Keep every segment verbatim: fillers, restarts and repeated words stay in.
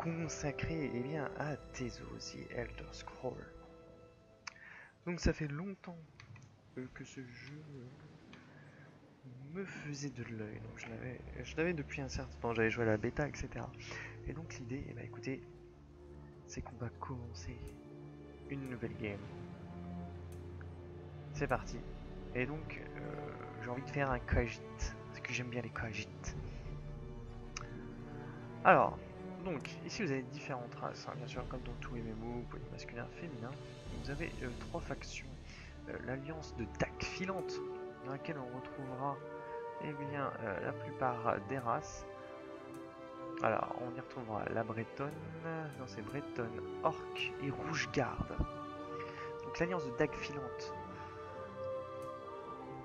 consacré eh bien, à tes aussi Elder Scrolls. Donc ça fait longtemps que ce jeu me faisait de l'œil. Donc je l'avais depuis un certain temps, j'avais joué à la bêta, et cetera. Et donc l'idée, eh bien, écoutez, c'est qu'on va commencer une nouvelle game. C'est parti. Et donc euh, j'ai envie de faire un Khajiit, parce que j'aime bien les Khajiit. Alors, donc ici vous avez différentes races, hein, bien sûr comme dans tous les M M O, vous pouvez masculin, féminin. Vous avez euh, trois factions. Euh, L'alliance de Dague Filante, dans laquelle on retrouvera eh bien, euh, la plupart des races. Alors, on y retrouvera la Bretonne, non c'est Bretonne, Orc et Rouge Garde. Donc l'alliance de Dague Filante.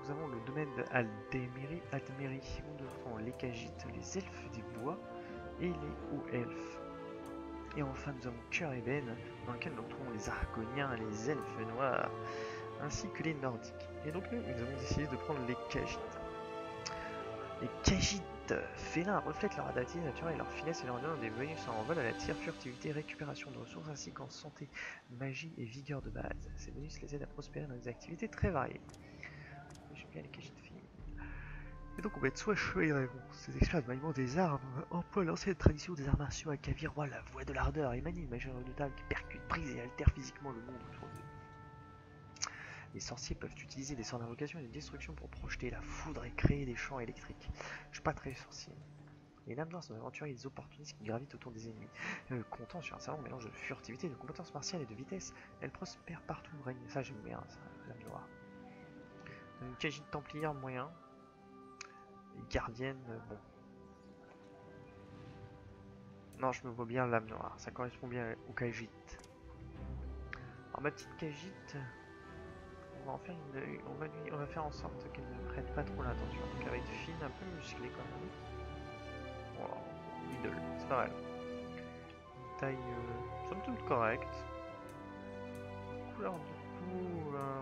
Nous avons le domaine de Aldmeri, Aldmeri, où nous retrouvons les Khajiits, les Elfes des Bois et les Hauts-Elfes. Et enfin nous avons Cœur Ébène, dans lequel nous retrouvons les Argoniens, les Elfes Noirs, ainsi que les Nordiques. Et donc nous, nous avons décidé de prendre les Khajiits. Les Khajiits félins reflètent leur adaptabilité naturelle et leur finesse et leur donnent des bonus en vol à la tire, furtivité, récupération de ressources ainsi qu'en santé, magie et vigueur de base. Ces bonus les aident à prospérer dans des activités très variées. J'aime bien les Khajiits féminines. Et donc on va être soit chevalier dragon, ces experts de maniement des armes, emploient l'ancienne tradition des arts martiaux à Kavir, roi, la voix de l'ardeur et manie une magie redoutable qui percute, brise et altère physiquement le monde autour d'eux. Les sorciers peuvent utiliser des sorts d'invocation et de destruction pour projeter la foudre et créer des champs électriques. Je suis pas très sorcier. Les lames noires sont aventuriers et des opportunistes qui gravitent autour des ennemis. Euh, comptant sur un savant mélange de furtivité, de compétences martiales et de vitesse, elles prospèrent partout où règnent. Ça j'aime bien, ça, lame noire. Une Khajiit de Templier moyen. Et gardienne, euh, bon. Non, je me vois bien lame noire, ça correspond bien au Khajiit. Alors ma petite Khajiit... On va, en faire une, on, va lui, on va faire en sorte qu'elle ne prête pas trop l'attention. Donc elle va être fine, un peu musclée quand même. Voilà, wow, idole, c'est pas mal. Une taille euh, somme toute correcte. Couleur de cou... Euh...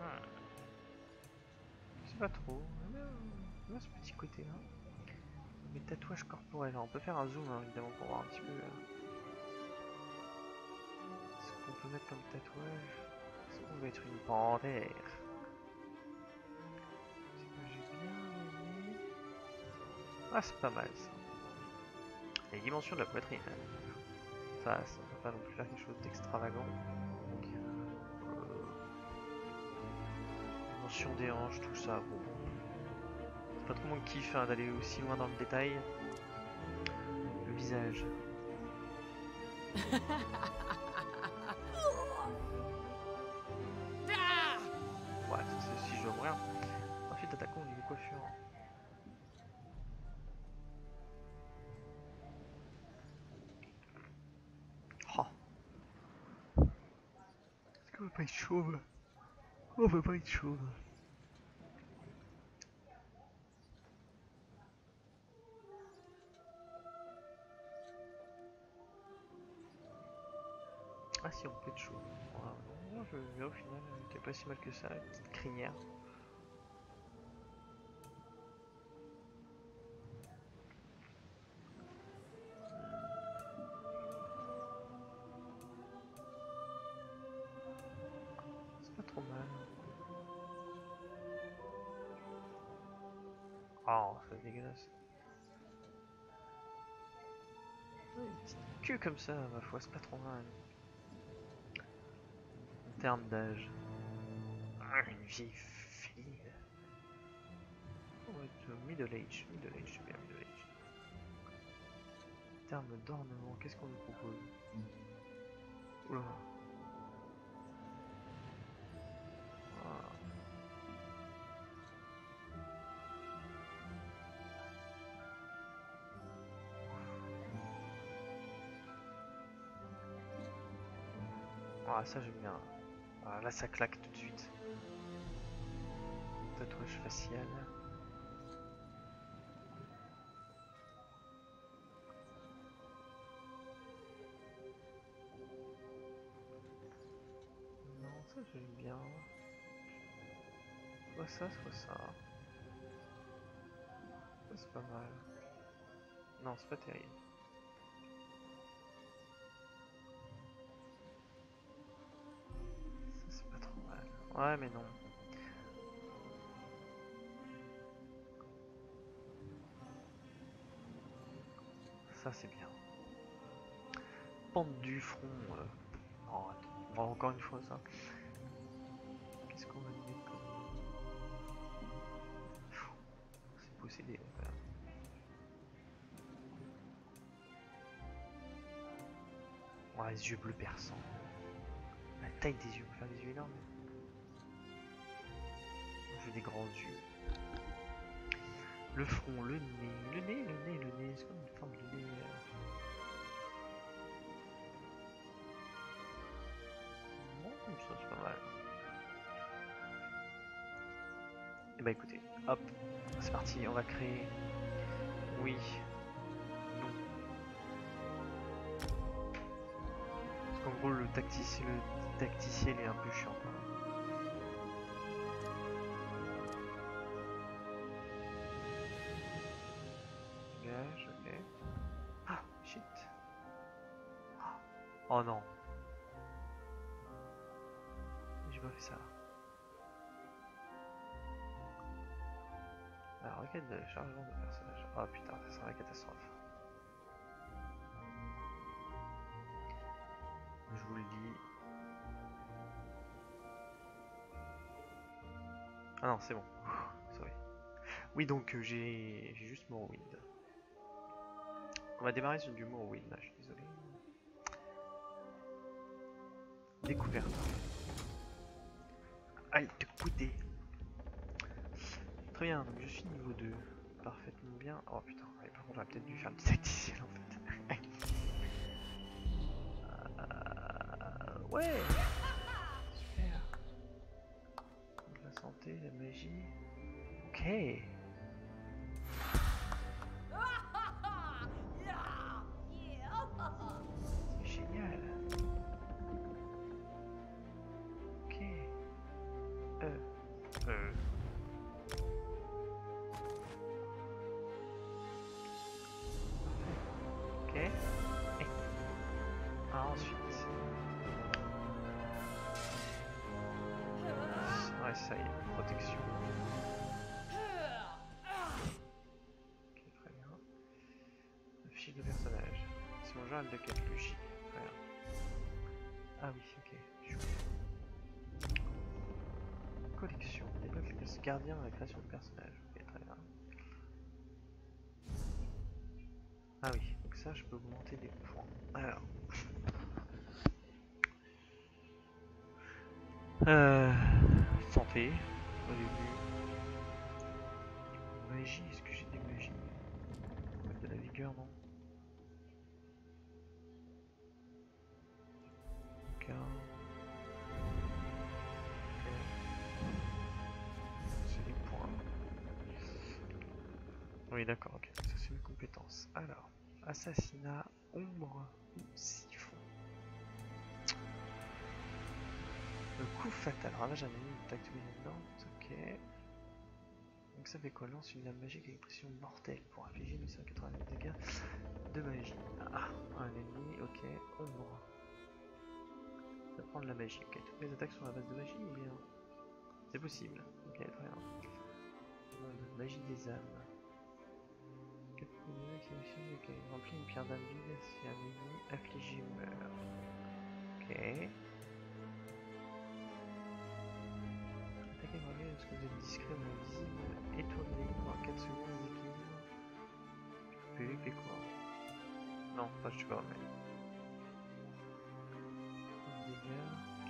Ah. Je sais pas trop. On a ce petit côté là. Les tatouages corporels, on peut faire un zoom hein, évidemment pour voir un petit peu... Euh... mettre comme tatouage, ça va être une bandère. C'est que j'ai bien aimé. Ah, c'est pas mal ça. Les dimensions de la poitrine, ça, ça va pas non plus faire quelque chose d'extravagant. Euh... Dimension des hanches, tout ça, bon. C'est pas trop mon kiff hein, d'aller aussi loin dans le détail. Le visage. On peut pas être chauve. On peut pas être chauve. Ah si, on peut être chauve. Voilà. Non, je vais au final, c'était pas si mal que ça, une petite crinière. Que comme ça, ma foi, c'est pas trop mal. En termes d'âge, une vieille fille. On va être middle age, middle age, super middle age. En termes d'ornement, qu'est-ce qu'on nous propose? Oula. Ah ça j'aime bien, ah, là ça claque tout de suite. Tatouage facial. Non ça j'aime bien. Soit ça, soit ça. Ça c'est pas mal. Non, c'est pas terrible. Ça, c'est pas trop mal. Ouais, mais non. Ça, c'est bien. Pente du front. Euh... Oh, on va encore une fois ça. Qu'est-ce qu'on va dire comme... C'est possédé. Là. Ouais, les yeux bleus perçants. La taille des yeux, on peut faire des yeux énormes. J'ai des grands yeux. Le front, le nez, le nez, le nez, le nez, c'est comme une forme de nez. Bon, ça c'est pas mal. Et bah écoutez, hop, c'est parti, on va créer. Oui. Non. Parce qu'en gros le tacticiel, le tacticiel est un peu chiant. Hein. Oh non, j'ai pas fait ça. Alors requête de chargement de personnage. Ah putain, ça sera la catastrophe. Je vous le dis. Ah non, c'est bon. Sorry. Oui, donc j'ai j'ai juste Morrowind. On va démarrer sur du Morrowind là, je suis désolé. Découverte. Aïe, te couder. Très bien, donc je suis niveau deux. Parfaitement bien. Oh putain, ouais, par contre, on a peut-être dû faire le petit tacticiel en fait. euh, ouais. Super. La santé, la magie. Ok. Ça y est, protection. Ok, très bien. La fiche de personnage. C'est mon journal de Catluchi. Très bien. Ah oui, ok. Chou. Collection. Débloque les pièces gardiens à la création de personnage. Ok, très bien. Ah oui, donc ça, je peux augmenter des points. Alors. euh. Santé, au début. Magie, est-ce que j'ai des magies? De la vigueur, non? Ok. C'est des points. Oui, d'accord, ok. Ça, c'est mes compétences. Alors, assassinat, ombre, siphon. Le coup fatal, ravage un ennemi, une attaque dominante, ok. Donc ça fait quoi? Lance une lame magique avec pression mortelle pour infliger deux cent quatre-vingt-neuf dégâts de magie. Ah, un ennemi, ok, ombre. Ça prend de la magie, ok. Toutes mes attaques sont à base de magie ou bien? C'est possible, ok, très bien. Magie des âmes. quatre minutes d'activation, ok. Remplir une pierre d'âme vide si un ennemi affligé meurt. Ok. Parce que vous êtes discret mais invisible, étoilé dans quatre secondes d'équilibre. P V P quoi? Non, pas je suis pas mal. Dégâts, ok.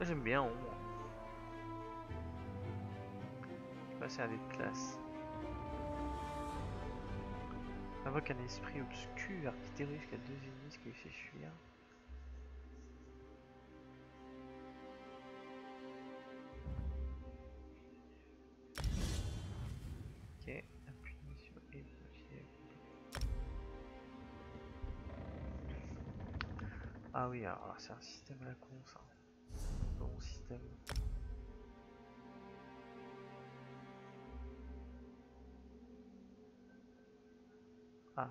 Ok. J'aime bien au moins. C'est un dé de classe. Invoque un esprit obscur qui terrorise jusqu'à deux ennemis, ce qui lui fait fuir. Ok, appuyez sur et Ah oui, alors c'est un système à la con ça. Bon système. Ah,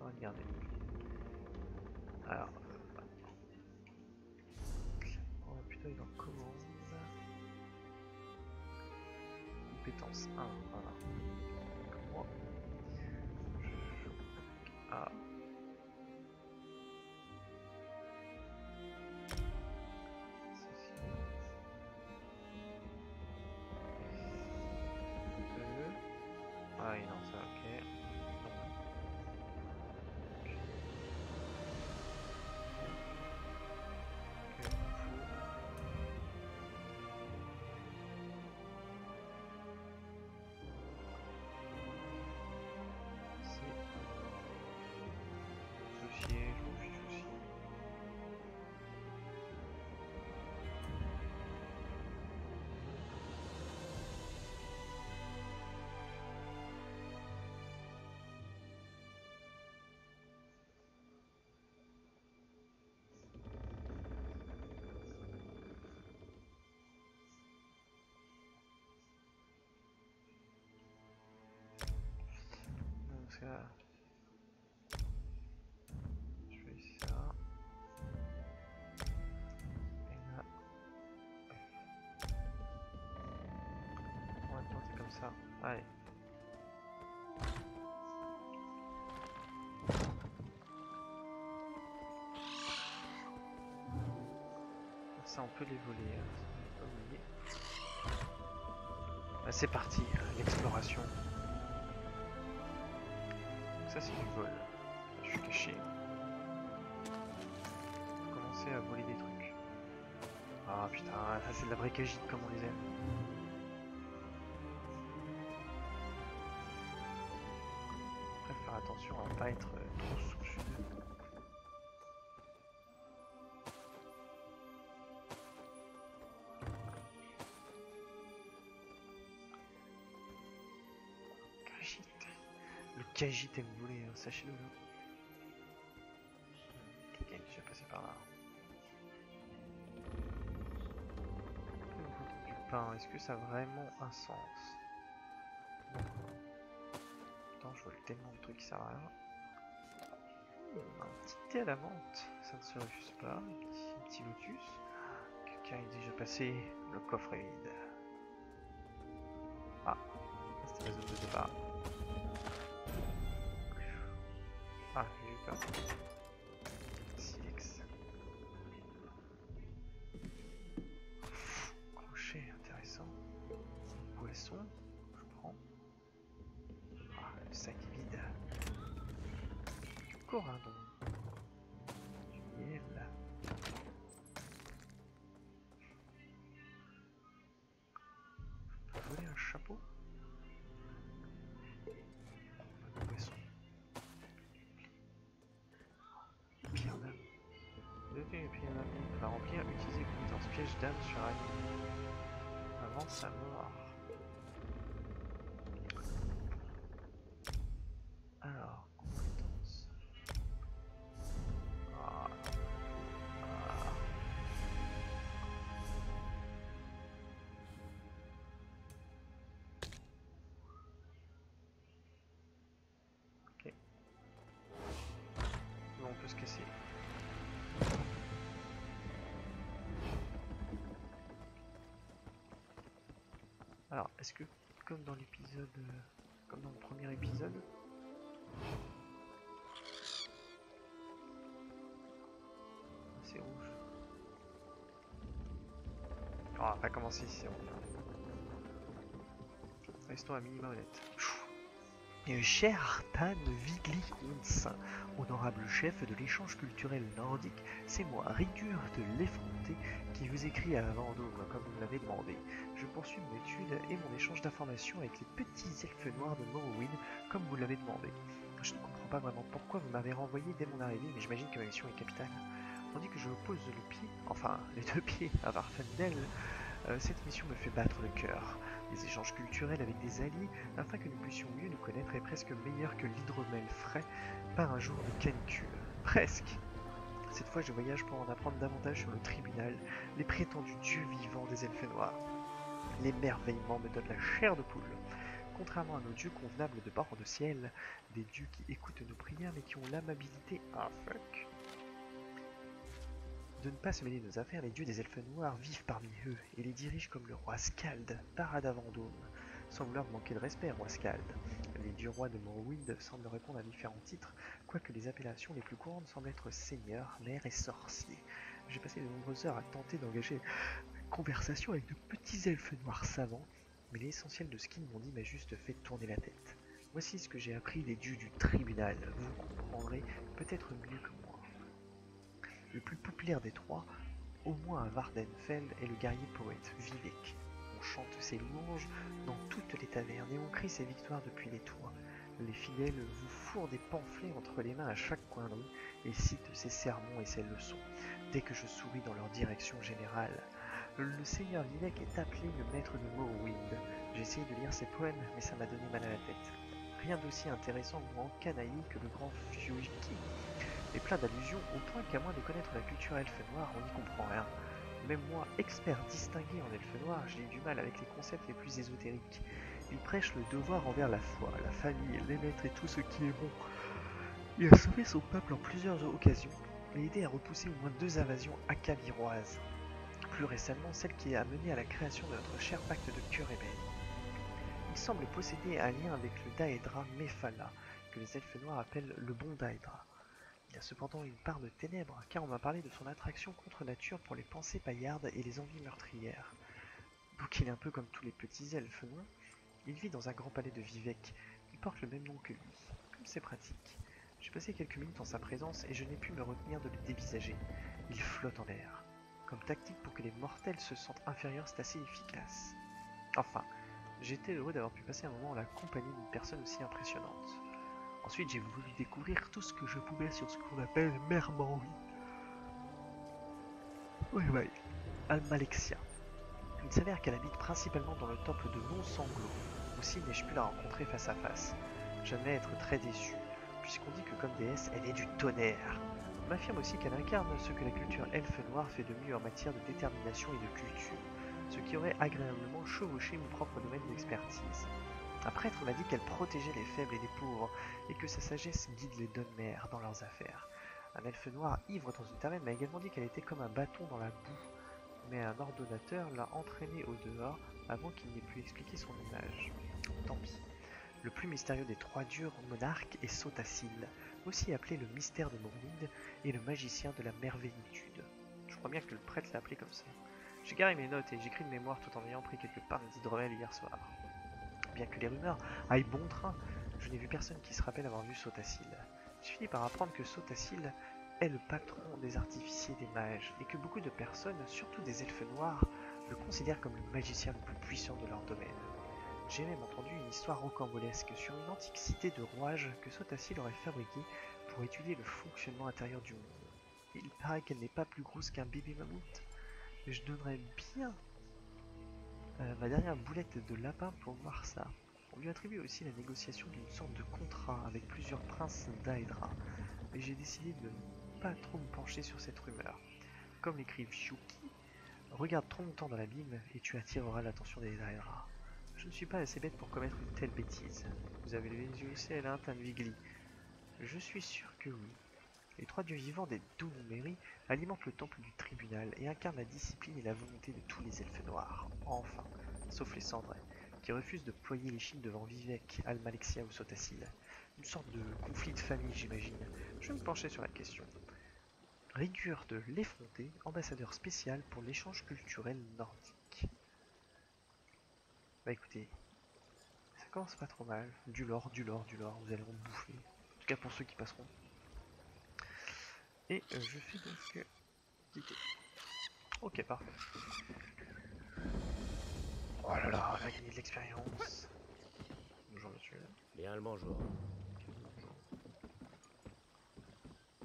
regardez. Alors, on va plutôt aller dans commandes. Compétence un, voilà. Moi, je clique A. Je fais ça. Et là. On va tenter comme ça. Allez. Ça, on peut les voler. Hein. C'est parti, l'exploration. Ça c'est du vol, je suis caché. On va commencer à voler des trucs. Ah putain, ça c'est de la vraie Khajiit comme on les aime. Après faire attention à ne pas être trop soucieux. Khajiit aime voler, hein, sachez-le. Quelqu'un qui est passé par là. Du pain, est-ce que ça a vraiment un sens? Attends, je vois tellement de trucs qui servent à rien. Un petit thé à la menthe, ça ne se refuse pas. Un petit, un petit lotus. Quelqu'un est déjà passé, le coffre est vide. Ah, c'était la zone de départ. Ah, j'ai eu peur. six. Crochet, intéressant. Poisson, je prends. Ah, le sac est vide. Du corindon. Du miel. Je peux voler un chapeau? Piège d'âme sur elle. Avance à mort. Alors, compétence. Ah. Ah. Ok. Bon, on peut se casser. Alors, est-ce que, comme dans l'épisode, comme dans le premier épisode, c'est rouge. Oh, on va pas commencer ici, on... Restons à minima honnête. Et cher Tann Wigli-Huns, honorable chef de l'échange culturel nordique, c'est moi, Rigueur de l'effronté, qui vous écrit à Vendôme, comme vous l'avez demandé. Je poursuis mon étude et mon échange d'informations avec les petits elfes noirs de Morrowind, comme vous l'avez demandé. Je ne comprends pas vraiment pourquoi vous m'avez renvoyé dès mon arrivée, mais j'imagine que ma mission est capitale. On dit que je pose le pied, enfin les deux pieds, à Vvardenfell, Euh, cette mission me fait battre le cœur. Des échanges culturels avec des alliés, afin que nous puissions mieux nous connaître est presque meilleur que l'hydromel frais par un jour de canicule. Presque. Cette fois, je voyage pour en apprendre davantage sur le tribunal, les prétendus dieux vivants des elfes noirs. L'émerveillement me donne la chair de poule. Contrairement à nos dieux convenables de bord de ciel, des dieux qui écoutent nos prières mais qui ont l'amabilité ah fuck de ne pas se mêler nos affaires, les dieux des elfes noirs vivent parmi eux et les dirigent comme le roi Skald, Tarada Vendôme. Sans vouloir manquer de respect, roi Skald. Les dieux rois de Morrowind semblent répondre à différents titres, quoique les appellations les plus courantes semblent être seigneur, maire et sorcier. J'ai passé de nombreuses heures à tenter d'engager une conversation avec de petits elfes noirs savants, mais l'essentiel de ce qu'ils m'ont dit m'a juste fait tourner la tête. Voici ce que j'ai appris des dieux du tribunal, vous comprendrez peut-être mieux que moi. Le plus populaire des trois, au moins à Vvardenfell, est le guerrier poète, Vivec. On chante ses louanges dans toutes les tavernes et on crie ses victoires depuis les toits. Les fidèles vous fourrent des pamphlets entre les mains à chaque coin de rue et citent ses sermons et ses leçons, dès que je souris dans leur direction générale. Le seigneur Vivec est appelé le maître de Morrowind. J'ai essayé de lire ses poèmes, mais ça m'a donné mal à la tête. Rien d'aussi intéressant ou encanaillé que le grand Fioiki, et plein d'allusions au point qu'à moins de connaître la culture elfe noire, on n'y comprend rien. Même moi, expert distingué en elfe noir, j'ai eu du mal avec les concepts les plus ésotériques. Il prêche le devoir envers la foi, la famille, les maîtres et tout ce qui est bon. Il a sauvé son peuple en plusieurs occasions et aidé à repousser au moins deux invasions akaviroises. Plus récemment, celle qui a mené à la création de notre cher pacte de Cœur Ébène. Il semble posséder un lien avec le Daedra Mephala, que les elfes noirs appellent le bon Daedra. Il y a cependant une part de ténèbres, car on m'a parlé de son attraction contre nature pour les pensées paillardes et les envies meurtrières. Donc il est un peu comme tous les petits elfes, non? Il vit dans un grand palais de Vivec, qui porte le même nom que lui, comme c'est pratique. J'ai passé quelques minutes en sa présence et je n'ai pu me retenir de le dévisager. Il flotte en l'air. Comme tactique pour que les mortels se sentent inférieurs, c'est assez efficace. Enfin, j'étais heureux d'avoir pu passer un moment en la compagnie d'une personne aussi impressionnante. Ensuite, j'ai voulu découvrir tout ce que je pouvais sur ce qu'on appelle Mermanry. Oui, oui, Almalexia. Il s'avère qu'elle habite principalement dans le temple de Non-Sanglot. Aussi n'ai-je pu la rencontrer face à face. J'allais être très déçu, puisqu'on dit que comme déesse, elle est du tonnerre. On m'affirme aussi qu'elle incarne ce que la culture elfe noire fait de mieux en matière de détermination et de culture, ce qui aurait agréablement chevauché mon propre domaine d'expertise. Un prêtre m'a dit qu'elle protégeait les faibles et les pauvres, et que sa sagesse guide les bonnes mères dans leurs affaires. Un elfe noir ivre dans une taverne m'a également dit qu'elle était comme un bâton dans la boue, mais un ordonnateur l'a entraînée au dehors avant qu'il n'ait pu expliquer son image. Tant pis. Le plus mystérieux des trois dieux monarques est Sotha Sil, aussi appelé le mystère de Morrowind et le magicien de la merveillitude. Je crois bien que le prêtre l'a appelé comme ça. J'ai garé mes notes et j'écris de mémoire tout en ayant pris quelques parts d'hydromel hier soir. Bien que les rumeurs aillent bon train, je n'ai vu personne qui se rappelle avoir vu Sotha Sil. Je finis par apprendre que Sotha Sil est le patron des artificiers des mages et que beaucoup de personnes, surtout des elfes noirs, le considèrent comme le magicien le plus puissant de leur domaine. J'ai même entendu une histoire rocambolesque sur une antique cité de rouages que Sotha Sil aurait fabriquée pour étudier le fonctionnement intérieur du monde. Il paraît qu'elle n'est pas plus grosse qu'un bébé mammouth, mais je donnerais bien euh, ma dernière boulette de lapin pour voir ça. On lui attribue aussi la négociation d'une sorte de contrat avec plusieurs princes d'Aedra, mais j'ai décidé de ne pas trop me pencher sur cette rumeur. Comme l'écrit Vyuki, regarde trop longtemps dans l'abîme et tu attireras l'attention des Daedra. Je ne suis pas assez bête pour commettre une telle bêtise. Vous avez les yeux au ciel, hein, Tann Wigli? Je suis sûr que oui. Les trois dieux vivants des Dagumery alimentent le temple du tribunal et incarnent la discipline et la volonté de tous les elfes noirs. Enfin, sauf les cendrés, qui refusent de ployer les chiens devant Vivec, Almalexia ou Sotha Sil. Une sorte de conflit de famille, j'imagine. Je vais me pencher sur la question. Rigueur de l'effronté, ambassadeur spécial pour l'échange culturel nordique. Bah écoutez, ça commence pas trop mal, du lore, du lore, du lore, vous allez en bouffer, en tout cas pour ceux qui passeront. Et euh, je fais donc quitter. Ok, parfait. Oh là là, on va gagner de l'expérience. Bonjour monsieur. Bien le bonjour. Bonjour.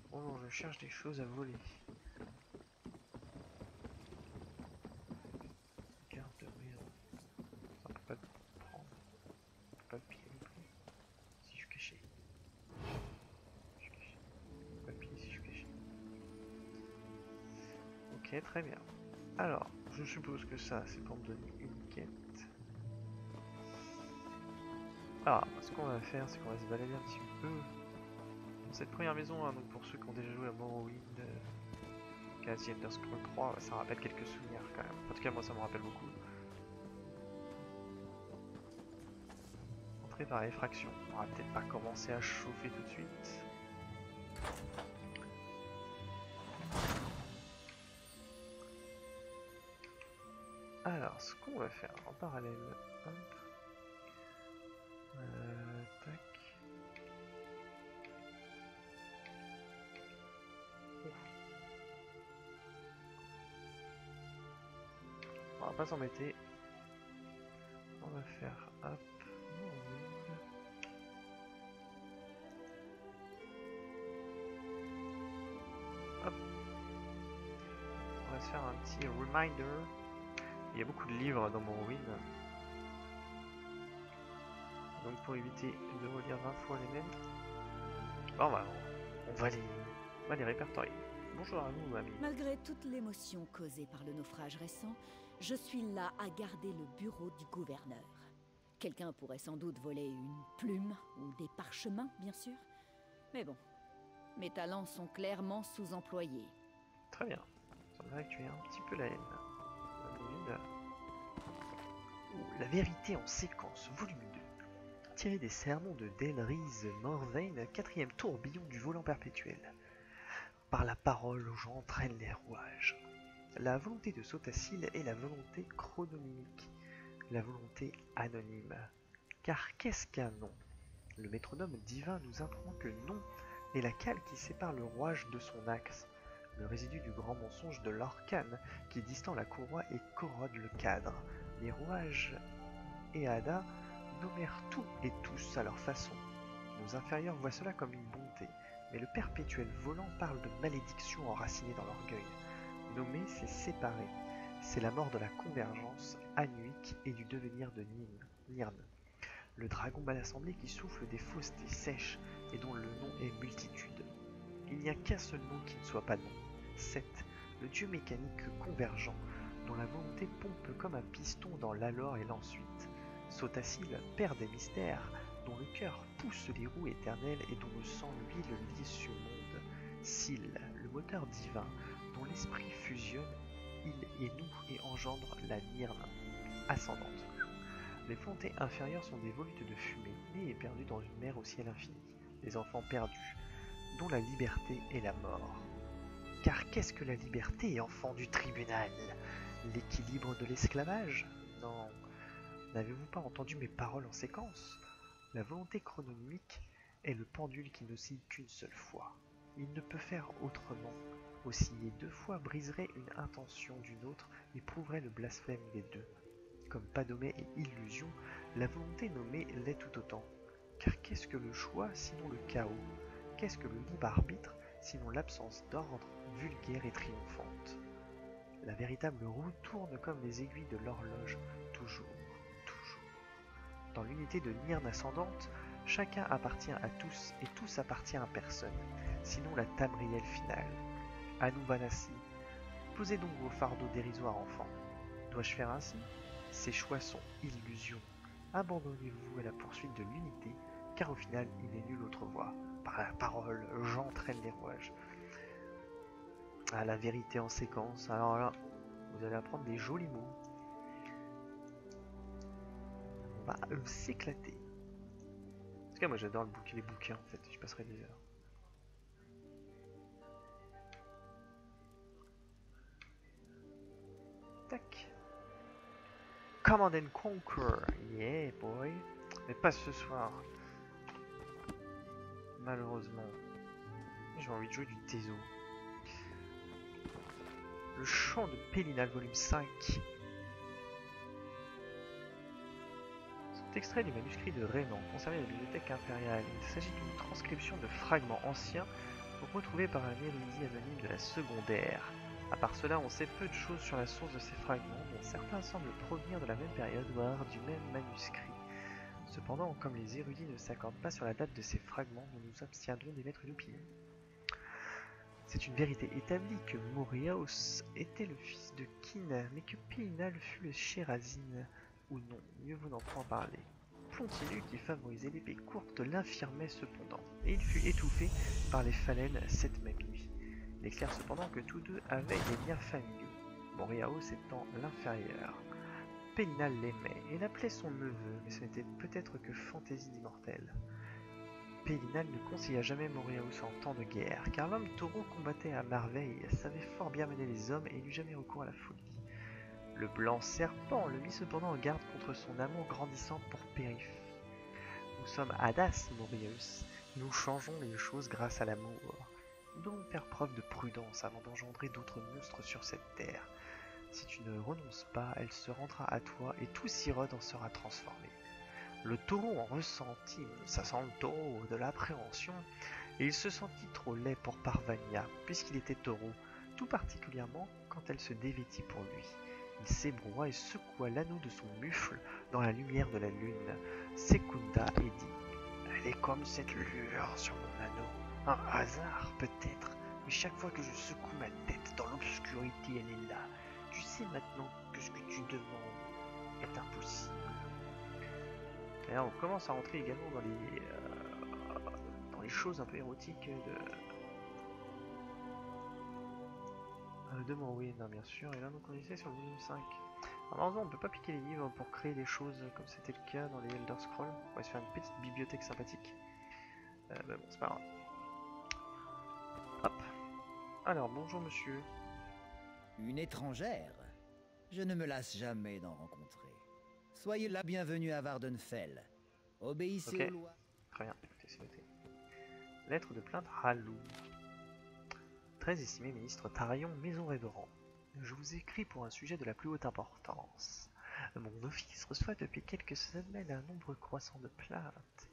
Bonjour, je cherche des choses à voler. Ok, très bien. Alors, je suppose que ça, c'est pour me donner une quête. Alors, ce qu'on va faire, c'est qu'on va se balader un petit peu dans cette première maison, hein, donc pour ceux qui ont déjà joué à Morrowind, euh, quasi Elder Scrolls trois, ça rappelle quelques souvenirs quand même. En tout cas, moi, ça me rappelle beaucoup. Entrée par effraction. On va peut-être pas commencer à chauffer tout de suite. Alors, ce qu'on va faire en parallèle, hop. Euh, tac. On va pas s'embêter. On va faire hop. Hop. On va se faire un petit reminder. Il y a beaucoup de livres dans Morrowind. Donc pour éviter de relire vingt fois les mêmes, bon, bah, on, va les, on va les répertorier. Bonjour à vous, amis. Malgré toute l'émotion causée par le naufrage récent, je suis là à garder le bureau du gouverneur. Quelqu'un pourrait sans doute voler une plume ou des parchemins, bien sûr. Mais bon, mes talents sont clairement sous-employés. Très bien. Ça me va que tu aies un petit peu la haine. La vérité en séquence, volume deux. Tiré des sermons de Delrise Morvaine, quatrième tourbillon du volant perpétuel. Par la parole où j'entraîne les rouages. La volonté de Sotha Sil est la volonté chronomique, la volonté anonyme. Car qu'est-ce qu'un nom? Le métronome divin nous apprend que nom est la cale qui sépare le rouage de son axe, le résidu du grand mensonge de l'orcane qui distend la courroie et corrode le cadre. Les rouages et Ada nommèrent tout et tous à leur façon. Nos inférieurs voient cela comme une bonté, mais le perpétuel volant parle de malédiction enracinée dans l'orgueil. Nommer, c'est séparer. C'est la mort de la convergence anuique et du devenir de Nirn. Le dragon mal assemblé qui souffle des faussetés sèches et dont le nom est multitude. Il n'y a qu'un seul nom qui ne soit pas nom. sept. Le dieu mécanique convergent, dont la volonté pompe comme un piston dans l'alors et l'ensuite. Sotha Sil, père des mystères, dont le cœur pousse les roues éternelles et dont le sang l'huile lie sur le monde. Sil, le moteur divin, dont l'esprit fusionne, il et nous, et engendre la Nirn ascendante. Les volontés inférieures sont des volutes de fumée, nées et perdues dans une mer au ciel infini. Les enfants perdus, dont la liberté est la mort. Car qu'est-ce que la liberté, enfant du tribunal? L'équilibre de l'esclavage? Non. N'avez-vous pas entendu mes paroles en séquence? La volonté chronomique est le pendule qui n'oscille qu'une seule fois. Il ne peut faire autrement. Osciller deux fois briserait une intention d'une autre et prouverait le blasphème des deux. Comme Padomé et Illusion, la volonté nommée l'est tout autant. Car qu'est-ce que le choix sinon le chaos? Qu'est-ce que le libre arbitre sinon l'absence d'ordre vulgaire et triomphante? La véritable roue tourne comme les aiguilles de l'horloge, toujours, toujours. Dans l'unité de Nirn ascendante, chacun appartient à tous et tous appartient à personne, sinon la Tamriel finale. À nous Valassa, posez donc vos fardeaux dérisoires, enfants. Dois-je faire ainsi? Ces choix sont illusions. Abandonnez-vous à la poursuite de l'unité, car au final, il n'est nulle autre voie. Par la parole, j'entraîne les rouages. Ah, la vérité en séquence, alors là, vous allez apprendre des jolis mots. On va euh, s'éclater. En tout cas, moi j'adore le bouquin, les bouquins en fait, je passerai des heures. Tac. Command and Conquer, yeah boy. Mais pas ce soir. Malheureusement. J'ai envie de jouer du Teso. Le chant de Pélinal, volume cinq. Cet extrait du manuscrit de Rénan, conservé à la bibliothèque impériale. Il s'agit d'une transcription de fragments anciens retrouvés par un érudit anonyme de la secondaire. À part cela, on sait peu de choses sur la source de ces fragments, mais certains semblent provenir de la même période, voire du même manuscrit. Cependant, comme les érudits ne s'accordent pas sur la date de ces fragments, nous nous abstiendrons d'émettre une opinion. C'est une vérité établie que Morihaus était le fils de Kin, mais que Pélinal fut le Sherazine, ou non, mieux vaut n'en point parler. Continu qui favorisait l'épée courte l'infirmait cependant, et il fut étouffé par les phalènes cette même nuit. Il est clair cependant que tous deux avaient des liens familiaux, Morihaus étant l'inférieur. Pélinal l'aimait et l'appelait son neveu, mais ce n'était peut-être que fantaisie d'immortel. Pélinal ne conseilla jamais Morihaus en temps de guerre, car l'homme taureau combattait à merveille, savait fort bien mener les hommes et n'eut jamais recours à la folie. Le blanc serpent le mit cependant en garde contre son amour grandissant pour Périph. Nous sommes Hadas, Morihaus, nous changeons les choses grâce à l'amour. Nous devons faire preuve de prudence avant d'engendrer d'autres monstres sur cette terre. Si tu ne renonces pas, elle se rendra à toi et tout sirode en sera transformé. Le taureau en ressentit, ça sent le taureau, de l'appréhension, et il se sentit trop laid pour Parvania, puisqu'il était taureau, tout particulièrement quand elle se dévêtit pour lui. Il s'ébroua et secoua l'anneau de son mufle dans la lumière de la lune. Secunda et dit « Elle est comme cette lueur sur mon anneau, un hasard peut-être, mais chaque fois que je secoue ma tête dans l'obscurité, elle est là. Tu sais maintenant que ce que tu demandes est impossible. » Et là, on commence à rentrer également dans les, euh, dans les choses un peu érotiques de, de Morrowind, bien sûr. Et là, donc, on est sur le volume cinq. Malheureusement, on ne peut pas piquer les livres pour créer des choses comme c'était le cas dans les Elder Scrolls. On va se faire une petite bibliothèque sympathique. Euh, bah bon, c'est pas grave. Hop. Alors, bonjour monsieur. Une étrangère. Je ne me lasse jamais d'en rencontrer. Soyez la bienvenue à Vvardenfell. Obéissez okay. aux lois. Très bien, écoutez, c'est noté. Lettre de plainte Hlaalu. Très estimé ministre Tarayon, maison révérend. Je vous écris pour un sujet de la plus haute importance. Mon office reçoit depuis quelques semaines un nombre croissant de plaintes.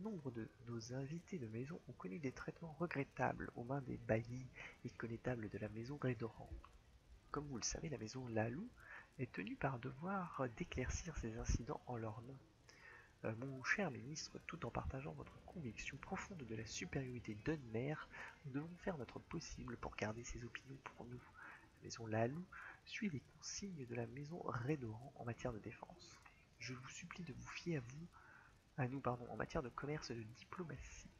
Nombre de nos invités de maison ont connu des traitements regrettables aux mains des baillis et connétables de la maison révérend. Comme vous le savez, la maison Hlaalu est tenu par devoir d'éclaircir ces incidents en leur nom. Euh, mon cher ministre, tout en partageant votre conviction profonde de la supériorité d'Unmer, nous devons faire notre possible pour garder ces opinions pour nous. La maison Hlaalu suit les consignes de la maison Redoran en matière de défense. Je vous supplie de vous fier à vous, à nous pardon, en matière de commerce et de diplomatie.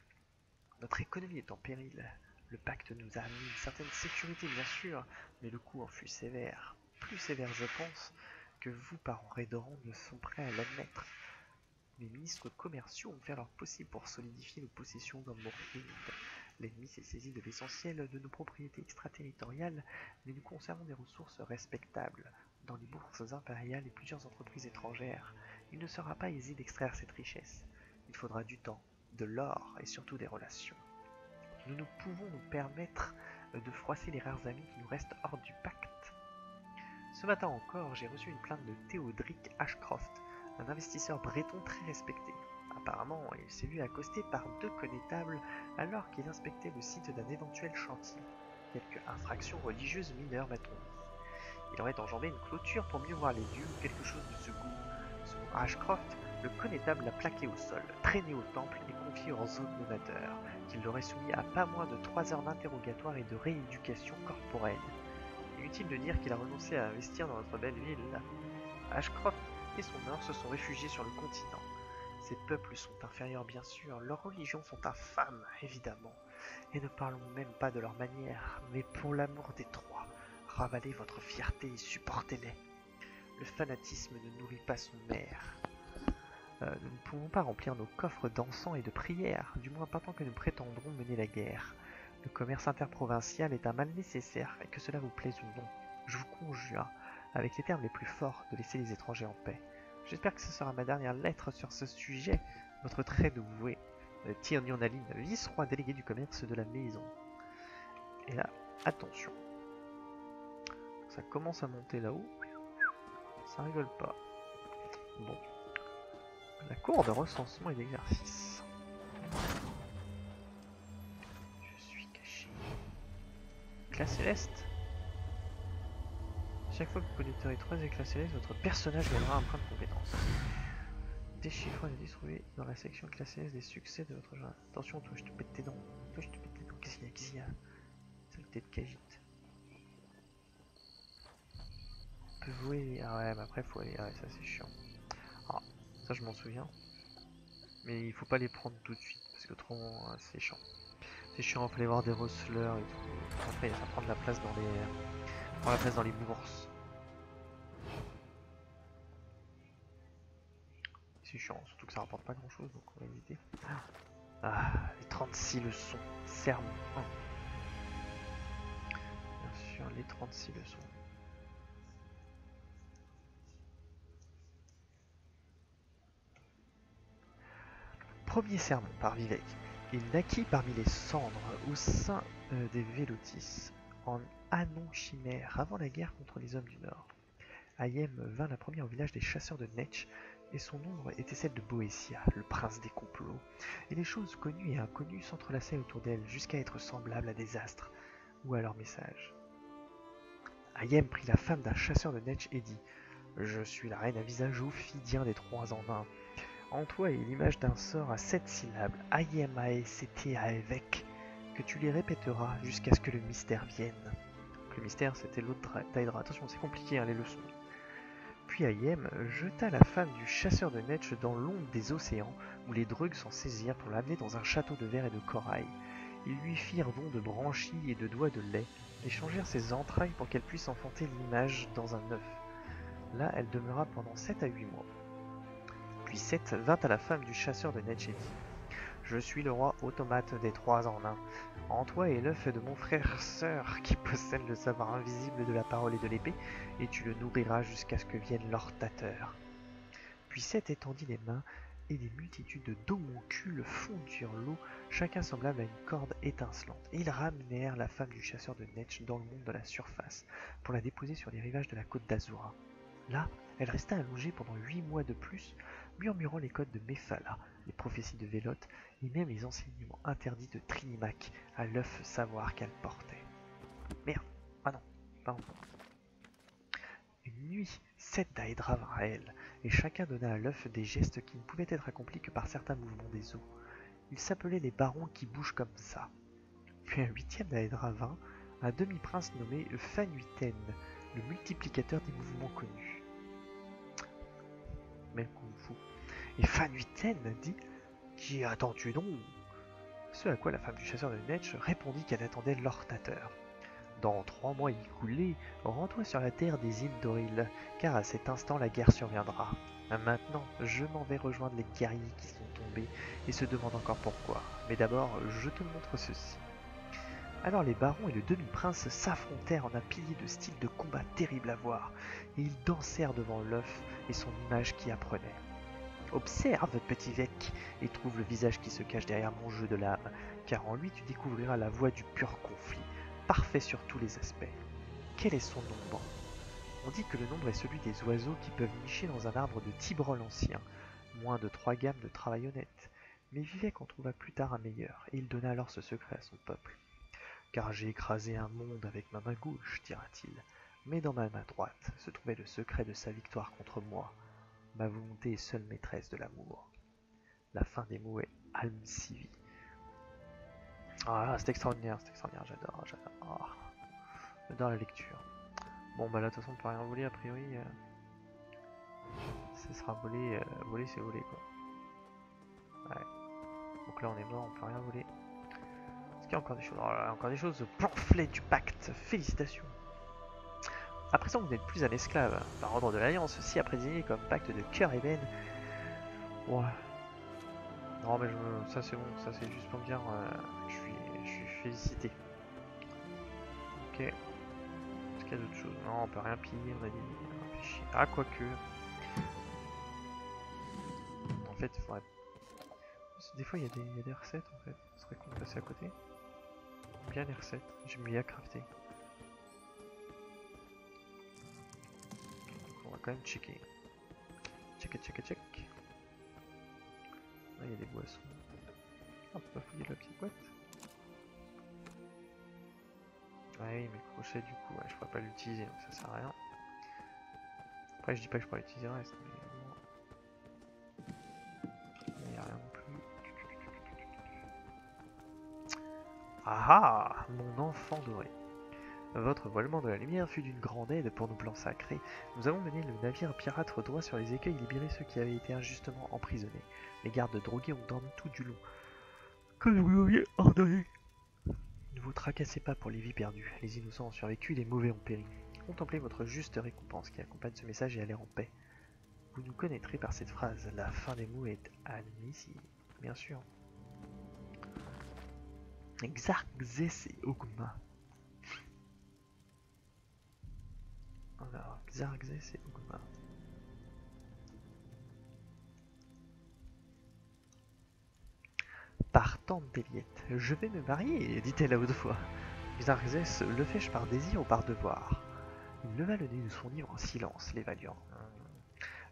Notre économie est en péril. Le pacte nous a amené une certaine sécurité bien sûr, mais le coup en fut sévère. Plus sévère, je pense, que vous, parents Redoran, ne sont prêts à l'admettre. Les ministres commerciaux ont fait leur possible pour solidifier nos possessions dans Morrowind. L'ennemi s'est saisi de l'essentiel de nos propriétés extraterritoriales, mais nous conservons des ressources respectables dans les bourses impériales et plusieurs entreprises étrangères. Il ne sera pas aisé d'extraire cette richesse. Il faudra du temps, de l'or et surtout des relations. Nous ne pouvons nous permettre de froisser les rares amis qui nous restent hors du pacte. Ce matin encore, j'ai reçu une plainte de Théodric Ashcroft, un investisseur breton très respecté. Apparemment, il s'est vu accosté par deux connétables alors qu'il inspectait le site d'un éventuel chantier. Quelque infraction religieuse mineure m'a-t-on dit. Il aurait enjambé une clôture pour mieux voir les lieux ou quelque chose de ce goût. Selon Ashcroft, le connétable l'a plaqué au sol, traîné au temple et confié en zone novateur, qu'il l'aurait soumis à pas moins de trois heures d'interrogatoire et de rééducation corporelle. Inutile de dire qu'il a renoncé à investir dans notre belle ville. Ashcroft et son or se sont réfugiés sur le continent. Ces peuples sont inférieurs bien sûr, leurs religions sont infâmes évidemment, et ne parlons même pas de leur manière, mais pour l'amour des trois, ravalez votre fierté et supportez-les. Le fanatisme ne nourrit pas son mère. Euh, nous ne pouvons pas remplir nos coffres d'encens et de prières, du moins pas tant que nous prétendrons mener la guerre. Le commerce interprovincial est un mal nécessaire, et que cela vous plaise ou non, je vous conjure, avec les termes les plus forts, de laisser les étrangers en paix. J'espère que ce sera ma dernière lettre sur ce sujet, votre très doué euh, Tyrnion Aline, vice-roi délégué du commerce de la maison. Et là, attention. Ça commence à monter là-haut. Ça rigole pas. Bon. La cour de recensement et d'exercice. La céleste. Chaque fois que vous connecterez trois éclats célestes, votre personnage gagnera un point de compétence. Déchiffrez et distribuez dans la section éclats célestes des succès de votre jeu. Attention, toi je te pète tes dents. Toi je te pète tes dents. Qu'est-ce qu'il y a? Qu'est-ce qu'il y a? C'est le côté de Khajiit. Oui, ah ouais, mais après faut aller, ouais, ça c'est chiant. Ah, ça je m'en souviens. Mais il faut pas les prendre tout de suite parce que trop euh, c'est chiant. C'est chiant, il faut aller voir des rustlers et tout. Après ça prend de la place dans les, prend la place dans les bourses. C'est chiant, surtout que ça rapporte pas grand chose, donc on va éviter. Ah, les trente-six leçons, sermon. Ah. Bien sûr, les trente-six leçons. Premier sermon par Vivec. Il naquit parmi les cendres au sein euh, des Vélotis en Anon-Chimère avant la guerre contre les hommes du Nord. Ayem vint la première au village des chasseurs de Netch et son ombre était celle de Boétia, le prince des complots. Et les choses connues et inconnues s'entrelaçaient autour d'elle jusqu'à être semblables à des astres ou à leur message. Ayem prit la femme d'un chasseur de Netch et dit « Je suis la reine à visage ophidien des trois en un. » En toi est l'image d'un sort à sept syllabes, A I M A E C T A E V E C, que tu les répéteras jusqu'à ce que le mystère vienne. Donc, le mystère, c'était l'autre Daedra. Attention, c'est compliqué, hein, les leçons. Puis Ayem jeta la femme du chasseur de Netch dans l'ombre des océans, où les drugs s'en saisirent pour l'amener dans un château de verre et de corail. Ils lui firent don de branchies et de doigts de lait, et changèrent ses entrailles pour qu'elle puisse enfanter l'image dans un œuf. Là, elle demeura pendant sept à huit mois. Puis Seth vint à la femme du chasseur de Netch et dit « Je suis le roi automate des trois en un. En toi est l'œuf de mon frère sœur qui possède le savoir invisible de la parole et de l'épée, et tu le nourriras jusqu'à ce que vienne l'hortateur. » Puis Seth étendit les mains, et des multitudes de homoncules fondirent l'eau, chacun semblable à une corde étincelante. Et ils ramenèrent la femme du chasseur de Netch dans le monde de la surface, pour la déposer sur les rivages de la côte d'Azura. Là, elle resta allongée pendant huit mois de plus, murmurant les codes de Mephala, les prophéties de Vélote, et même les enseignements interdits de Trinimac à l'œuf savoir qu'elle portait. Merde, ah non, pardon. Une nuit, sept Daedra vinrent à elle, et chacun donna à l'œuf des gestes qui ne pouvaient être accomplis que par certains mouvements des os. Ils s'appelaient les barons qui bougent comme ça. Puis un huitième Daedra vint, un demi-prince nommé Fanuiten, le multiplicateur des mouvements connus. Même Kung Fu. Et Fanuiten dit « Qui attends-tu donc ?» Ce à quoi la femme du chasseur de Netch répondit qu'elle attendait l'hortateur. « Dans trois mois écoulés, rends-toi sur la terre des îles d'Oril, car à cet instant la guerre surviendra. Maintenant, je m'en vais rejoindre les guerriers qui sont tombés et se demandent encore pourquoi. Mais d'abord, je te montre ceci. » Alors les barons et le demi-prince s'affrontèrent en un pilier de style de combat terrible à voir, et ils dansèrent devant l'œuf et son image qui apprenait. Observe, petit Vec, et trouve le visage qui se cache derrière mon jeu de l'âme, car en lui tu découvriras la voie du pur conflit, parfait sur tous les aspects. Quel est son nombre? On dit que le nombre est celui des oiseaux qui peuvent nicher dans un arbre de Tibrol ancien, moins de trois gammes de travail honnête. Mais Vivec en trouva plus tard un meilleur, et il donna alors ce secret à son peuple. Car j'ai écrasé un monde avec ma main gauche, dira-t-il, mais dans ma main droite se trouvait le secret de sa victoire contre moi, ma volonté est seule maîtresse de l'amour. La fin des mots est Almsivi. Ah, c'est extraordinaire, c'est extraordinaire, j'adore, j'adore. Oh, j'adore la lecture. Bon, bah là, de toute façon, on peut rien voler, a priori. Euh, ça sera volé, euh, voler, c'est voler, quoi. Ouais. Donc là, on est mort, on peut rien voler. Encore des choses, alors, encore des choses, pamphlet du pacte, félicitations. À présent, vous n'êtes plus un esclave, par ordre de l'Alliance, si après désigné comme pacte de Cœur Ébène. Ouais. Non, mais je me... ça c'est bon, ça c'est juste pour me dire, euh, je, suis... je suis félicité. Ok. Est-ce qu'il y a d'autres choses? Non, on peut rien piller, on a dit. Ah, quoique. En fait, il faudrait. Des fois, il y, y a des recettes en fait, ce serait con de passer à côté. Bien les recettes, j'aime bien crafter. On va quand même checker. Check, check, check. Là, il y a des boissons. Ah, on peut pas fouiller la petite boîte. Ah oui, mais le crochet, du coup, ouais, je pourrais pas l'utiliser, donc ça sert à rien. Après, je dis pas que je pourrais l'utiliser le reste, mais il n'y a rien non plus. Ah ah, mon enfant doré. Votre voilement de la lumière fut d'une grande aide pour nos plans sacrés. Nous avons mené le navire pirate droit sur les écueils et libéré ceux qui avaient été injustement emprisonnés. Les gardes drogués ont dormi tout du long. Que vous auriez ordonné. Ne vous tracassez pas pour les vies perdues. Les innocents ont survécu, les mauvais ont péri. Contemplez votre juste récompense qui accompagne ce message et allez en paix. Vous nous connaîtrez par cette phrase. La fin des mots est admise, bien sûr. Xarxes et Ogma. Alors, Xarxes et Ogma. Partante d'Eliette, je vais me marier, dit-elle à haute voix. Xarxes le fêche par désir ou par devoir. Il leva le nez de son livre en silence, les Valiants.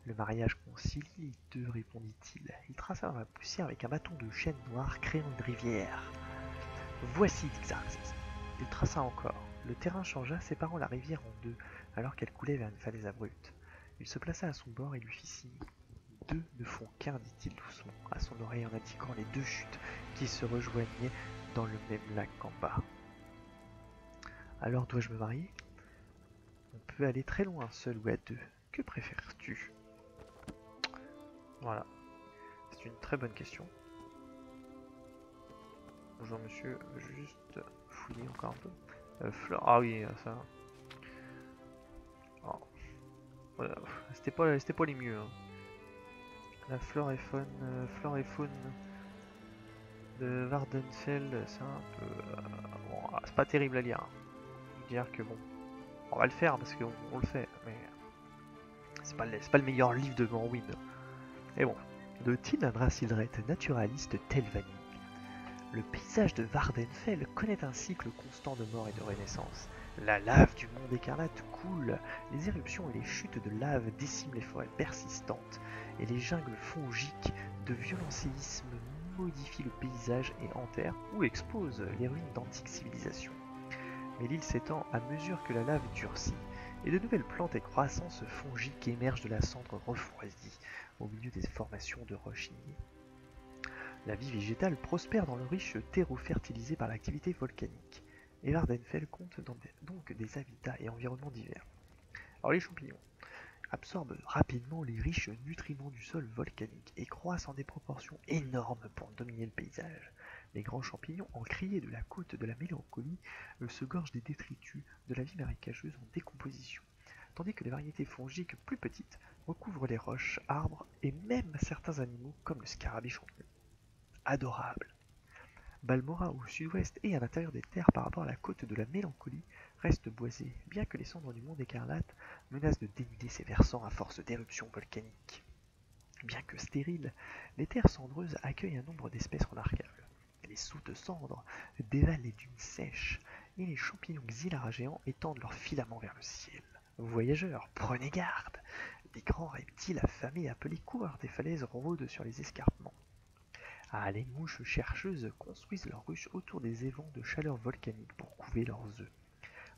Le mariage concilie les deux, répondit-il. Il traça dans la poussière avec un bâton de chêne noir créant une rivière. Voici, dit Xarxes. Il traça encore. Le terrain changea, séparant la rivière en deux, alors qu'elle coulait vers une falaise abrupte. Il se plaça à son bord et lui fit signe. Deux ne font qu'un, dit-il doucement, à son oreille en indiquant les deux chutes qui se rejoignaient dans le même lac en bas. Alors dois-je me marier? On peut aller très loin, seul ou à deux. Que préfères-tu? Voilà. C'est une très bonne question. Bonjour monsieur, juste fouiller encore un peu. Euh, fleur, ah oui, ça. Oh. Voilà. C'était pas, c'était pas les mieux. Hein. La flore et faune, euh, flore et faune de Vvardenfell, c'est un peu, euh, bon, c'est pas terrible à lire. Hein. Dire que bon, on va le faire parce qu'on on le fait, mais c'est pas, pas le meilleur livre de Morrowind. Et bon, de Tin Dracildreth, naturaliste Telvanni. Le paysage de Vvardenfell connaît un cycle constant de mort et de renaissance. La lave du monde écarlate coule, les éruptions et les chutes de lave déciment les forêts persistantes, et les jungles fongiques de violents séismes modifient le paysage et enterrent ou exposent les ruines d'antiques civilisations. Mais l'île s'étend à mesure que la lave durcit, et de nouvelles plantes et croissances fongiques émergent de la cendre refroidie, au milieu des formations de roches ignées. La vie végétale prospère dans le riche terreau fertilisé par l'activité volcanique. Et Vvardenfell compte dans des, donc des habitats et environnements divers. Alors les champignons absorbent rapidement les riches nutriments du sol volcanique et croissent en des proportions énormes pour dominer le paysage. Les grands champignons encriers de la côte de la mélancolie se gorgent des détritus de la vie marécageuse en décomposition, tandis que les variétés fongiques plus petites recouvrent les roches, arbres et même certains animaux comme le scarabée champignon. Adorable. Balmora au sud-ouest et à l'intérieur des terres par rapport à la côte de la mélancolie reste boisée, bien que les cendres du monde écarlate menacent de dénuder ses versants à force d'éruptions volcaniques. Bien que stériles, les terres cendreuses accueillent un nombre d'espèces remarquables. Les soutes cendres dévalent les dunes sèches et les champignons xylara géants étendent leurs filaments vers le ciel. Voyageurs, prenez garde! Des grands reptiles affamés appelés coureurs des falaises rôdent sur les escarpements. Ah, les mouches chercheuses construisent leurs ruches autour des évents de chaleur volcanique pour couver leurs œufs.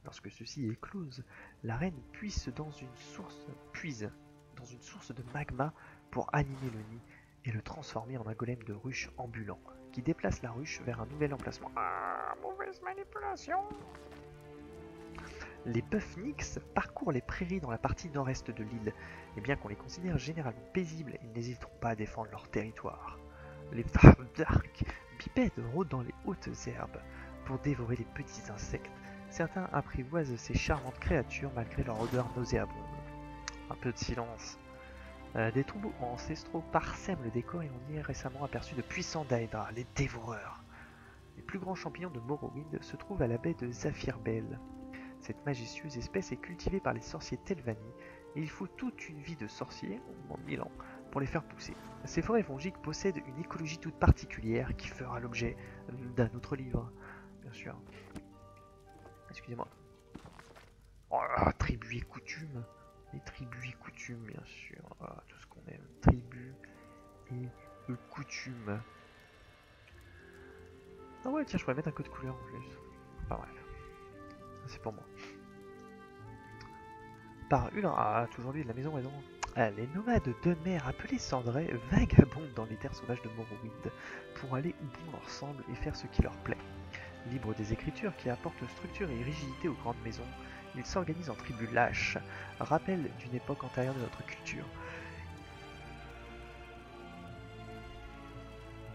Lorsque ceux-ci éclosent, la reine puise dans une source, puise dans une source de magma pour animer le nid et le transformer en un golem de ruche ambulant, qui déplace la ruche vers un nouvel emplacement. Ah, mauvaise manipulation! Les bœufs nix parcourent les prairies dans la partie nord-est de l'île, et bien qu'on les considère généralement paisibles, ils n'hésiteront pas à défendre leur territoire. Les Dark bipèdes rôdent dans les hautes herbes pour dévorer les petits insectes. Certains apprivoisent ces charmantes créatures malgré leur odeur nauséabonde. Un peu de silence. Euh, des tombeaux ancestraux parsèment le décor et on y est récemment aperçu de puissants Daedra, les dévoreurs. Les plus grands champignons de Morrowind se trouvent à la baie de Zafirbel. Cette majestueuse espèce est cultivée par les sorciers Telvanni et il faut toute une vie de sorcier, en mille ans, pour les faire pousser. Ces forêts fongiques possèdent une écologie toute particulière qui fera l'objet d'un autre livre, bien sûr. Excusez-moi. Oh, tribus et coutumes. Les tribus et coutumes, bien sûr. Oh, tout ce qu'on aime. Tribus et euh, coutumes. Ah ouais, tiens, je pourrais mettre un code couleur en plus. Pas mal. C'est pour moi. Par une... Ah, toujours lui de la maison, raison. Ah, les nomades de mer appelés Cendrés vagabondent dans les terres sauvages de Morrowind pour aller où bon leur semble et faire ce qui leur plaît. Libre des écritures qui apportent structure et rigidité aux grandes maisons, il s'organise en tribus lâches, rappel d'une époque antérieure de notre culture.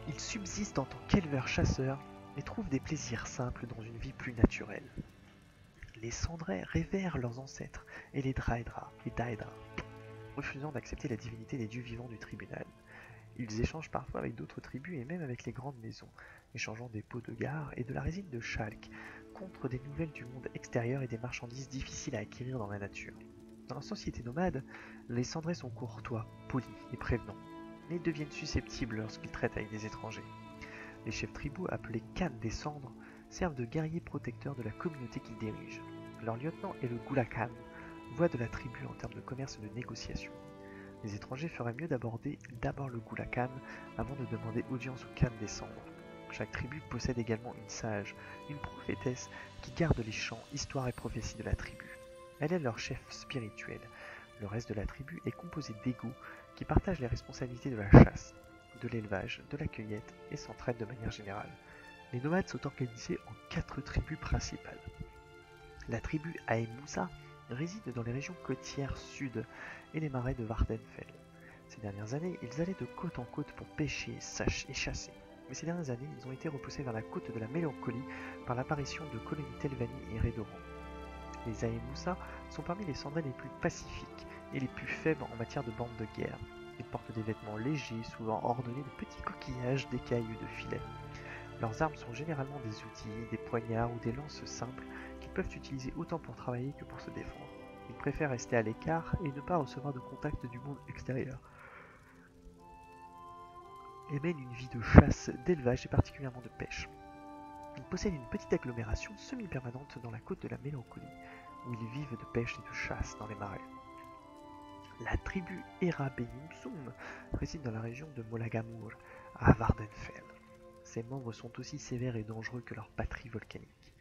Il subsiste en tant qu'éleveur-chasseur et trouve des plaisirs simples dans une vie plus naturelle. Les cendrés révèrent leurs ancêtres et les Daedra, les Daedra, refusant d'accepter la divinité des dieux vivants du tribunal. Ils échangent parfois avec d'autres tribus et même avec les grandes maisons, échangeant des pots de gare et de la résine de chalk contre des nouvelles du monde extérieur et des marchandises difficiles à acquérir dans la nature. Dans la société nomade, les cendrés sont courtois, polis et prévenants, mais deviennent susceptibles lorsqu'ils traitent avec des étrangers. Les chefs tribaux, appelés Khan des cendres, servent de guerriers protecteurs de la communauté qu'ils dirigent. Leur lieutenant est le Gulakan, voix de la tribu en termes de commerce et de négociation. Les étrangers feraient mieux d'aborder d'abord le Gulakan avant de demander audience au Khan des cendres. Chaque tribu possède également une sage, une prophétesse qui garde les chants, histoires et prophéties de la tribu. Elle est leur chef spirituel. Le reste de la tribu est composé d'égaux qui partagent les responsabilités de la chasse, de l'élevage, de la cueillette et s'entraident de manière générale. Les nomades sont organisés en quatre tribus principales. La tribu Ahemmusa réside dans les régions côtières sud et les marais de Vvardenfell. Ces dernières années, ils allaient de côte en côte pour pêcher et chasser. Mais ces dernières années, ils ont été repoussés vers la côte de la mélancolie par l'apparition de colonies Telvanni et Redoran. Les Ahemmusa sont parmi les cendrés les plus pacifiques et les plus faibles en matière de bandes de guerre. Ils portent des vêtements légers, souvent ornés de petits coquillages, d'écailles ou de filets. Leurs armes sont généralement des outils, des poignards ou des lances simples qu'ils peuvent utiliser autant pour travailler que pour se défendre. Ils préfèrent rester à l'écart et ne pas recevoir de contact du monde extérieur. Ils mènent une vie de chasse, d'élevage et particulièrement de pêche. Ils possèdent une petite agglomération semi-permanente dans la côte de la Mélancolie, où ils vivent de pêche et de chasse dans les marais. La tribu Erabenimsun réside dans la région de Molagamur, à Vvardenfell. Ses membres sont aussi sévères et dangereux que leur patrie volcanique.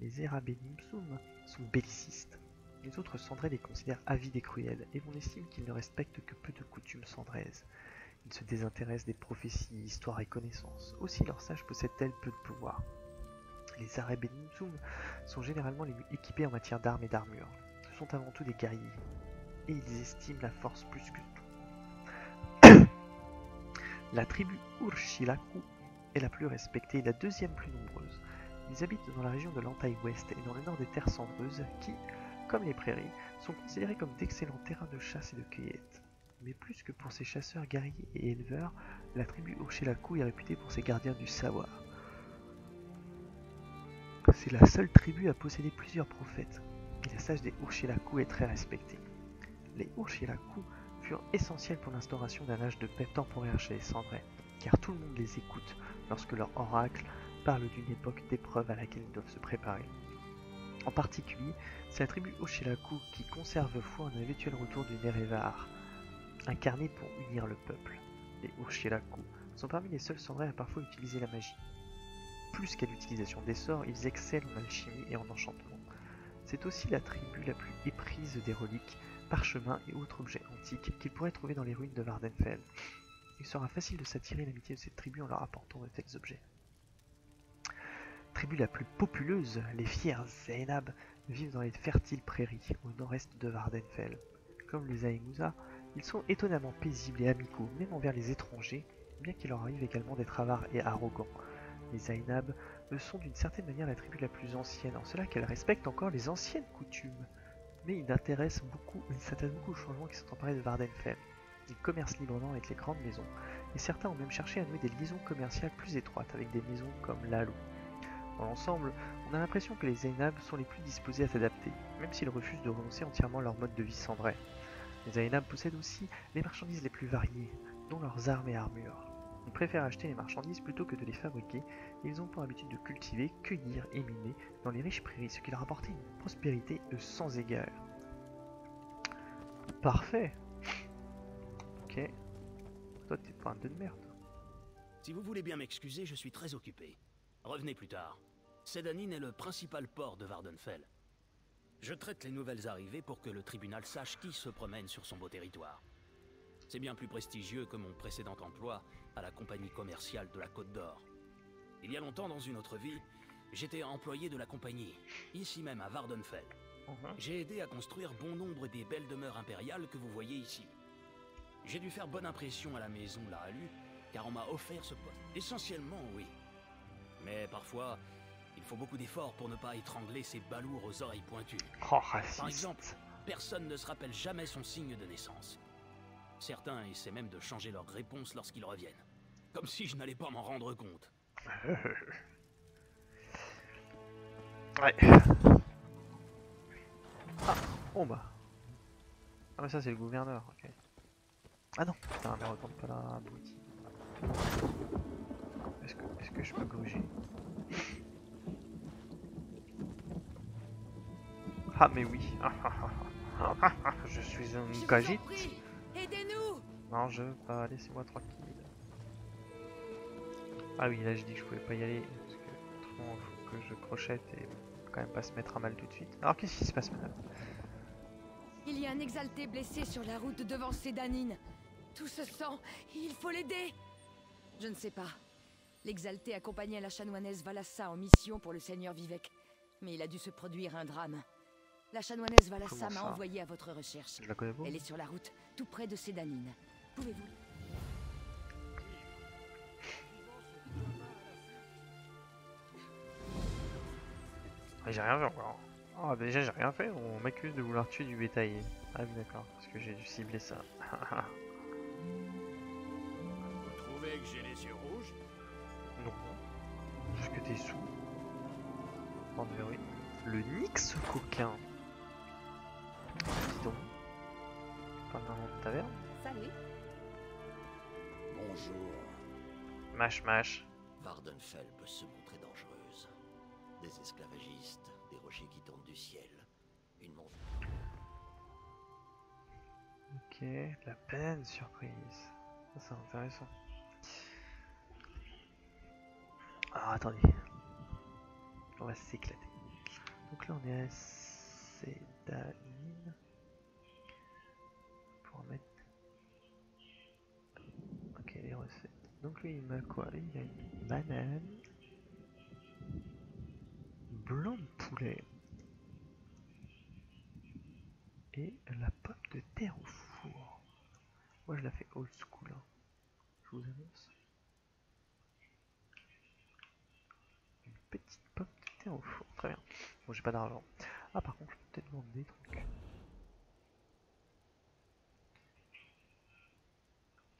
Les Erabenimsun sont bellicistes. Les autres cendrés les considèrent avides et cruels, et l'on estime qu'ils ne respectent que peu de coutumes cendraises. Ils se désintéressent des prophéties, histoires et connaissances. Aussi, leurs sages possèdent-elles peu de pouvoir. Les Erabenimsun sont généralement les mieux équipés en matière d'armes et d'armures. Ce sont avant tout des guerriers, et ils estiment la force plus que tout. La tribu Urshilaku est la plus respectée et la deuxième plus nombreuse. Ils habitent dans la région de l'Entaille Ouest et dans le nord des terres cendreuses qui, comme les prairies, sont considérées comme d'excellents terrains de chasse et de cueillette. Mais plus que pour ses chasseurs, guerriers et éleveurs, la tribu Urshilaku est réputée pour ses gardiens du savoir. C'est la seule tribu à posséder plusieurs prophètes, et la sage des Urshilaku est très respectée. Les Urshilaku furent essentiels pour l'instauration d'un âge de paix temporaire chez les Cendrés, car tout le monde les écoute lorsque leur oracle parle d'une époque d'épreuve à laquelle ils doivent se préparer. En particulier, c'est la tribu Urshilaku qui conserve foi en un éventuel retour du Nerevar, incarnés pour unir le peuple. Les Urshilaku sont parmi les seuls cendrés à parfois utiliser la magie. Plus qu'à l'utilisation des sorts, ils excellent en alchimie et en enchantement. C'est aussi la tribu la plus éprise des reliques, parchemins et autres objets antiques qu'ils pourraient trouver dans les ruines de Vvardenfell. Il sera facile de s'attirer l'amitié de cette tribu en leur apportant de tels objets. Tribu la plus populeuse, les fiers Zainab vivent dans les fertiles prairies au nord-est de Vvardenfell. Comme les Ahemmusa, ils sont étonnamment paisibles et amicaux, même envers les étrangers, bien qu'il leur arrive également d'être avares et arrogants. Les Zainab sont d'une certaine manière la tribu la plus ancienne, en cela qu'elle respecte encore les anciennes coutumes. Mais ils s'intéressent beaucoup, beaucoup aux changements qui sont emparés de Vvardenfell. Ils commercent librement avec les grandes maisons, et certains ont même cherché à nouer des liaisons commerciales plus étroites avec des maisons comme Hlaalu. Dans l'ensemble, on a l'impression que les Zainab sont les plus disposés à s'adapter, même s'ils refusent de renoncer entièrement à leur mode de vie cendré. Les Zainab possèdent aussi les marchandises les plus variées, dont leurs armes et armures. Ils préfèrent acheter les marchandises plutôt que de les fabriquer, et ils ont pour habitude de cultiver, cueillir et miner dans les riches prairies, ce qui leur apportait une prospérité sans égard. Parfait. Ok. Toi t'es pas un deux de merde. Si vous voulez bien m'excuser, je suis très occupé. Revenez plus tard. Seyda Neen est le principal port de Vvardenfell. Je traite les nouvelles arrivées pour que le tribunal sache qui se promène sur son beau territoire. C'est bien plus prestigieux que mon précédent emploi à la compagnie commerciale de la Côte d'Or. Il y a longtemps dans une autre vie, J'étais employé de la compagnie, ici même à Vvardenfell. Uh-huh. J'ai aidé à construire bon nombre des belles demeures impériales que vous voyez ici. J'ai dû faire bonne impression à la maison Hlaalu, car on m'a offert ce poste. Essentiellement, oui. Mais parfois, il faut beaucoup d'efforts pour ne pas étrangler ces balourds aux oreilles pointues. Oh, raciste. Par exemple, personne ne se rappelle jamais son signe de naissance. Certains essaient même de changer leur réponse lorsqu'ils reviennent. Comme si je n'allais pas m'en rendre compte. Ouais. Ah, oh bah. Ah mais ça c'est le gouverneur, ok. Ah non, putain, mais retourne pas là, abruti. Est-ce que, est-ce que je peux gruger? Ah mais oui. Je suis un Khajiit. Aidez-nous. Non, je veux pas, laissez-moi tranquille. Ah oui, là j'ai dit que je pouvais pas y aller, parce que tout le monde faut que je crochette et quand même pas se mettre à mal tout de suite. Alors qu'est-ce qui se passe madame? Il y a un exalté blessé sur la route devant Seyda Neen. Tout se sent, il faut l'aider. Je ne sais pas. L'exalté accompagnait la chanoinesse Valassa en mission pour le seigneur Vivec. Mais il a dû se produire un drame. La chanoinesse Valassa m'a envoyé à votre recherche. Je la connais pas. Elle est sur la route, tout près de Seyda Neen. Pouvez-vous... J'ai rien vu encore. Oh, déjà j'ai rien fait, on m'accuse de vouloir tuer du bétail. Ah oui d'accord, parce que j'ai dû cibler ça. Vous trouvez que j'ai les yeux rouges? Non. Parce que t'es sous. Oh, mais oui. Le Nix coquin. Dis donc. Pas dans taverne. Salut. Bonjour. Mâche mâche. Vvardenfell peut se montrer dangereuse. Des esclavagistes, des rochers qui tombent du ciel, une montagne. Ok, la peine surprise. Ça c'est intéressant. Ah attendez. On va s'éclater. Donc là on est à Seyda Neen. Pour mettre... Ok les recettes. Donc lui il m'a quoi? Lui il a une banane. Blanc de poulet et la pomme de terre au four. Moi je la fais old school, hein. Je vous annonce. Une petite pomme de terre au four, très bien. Bon, j'ai pas d'argent. Ah, par contre, je peux peut-être vendre des trucs.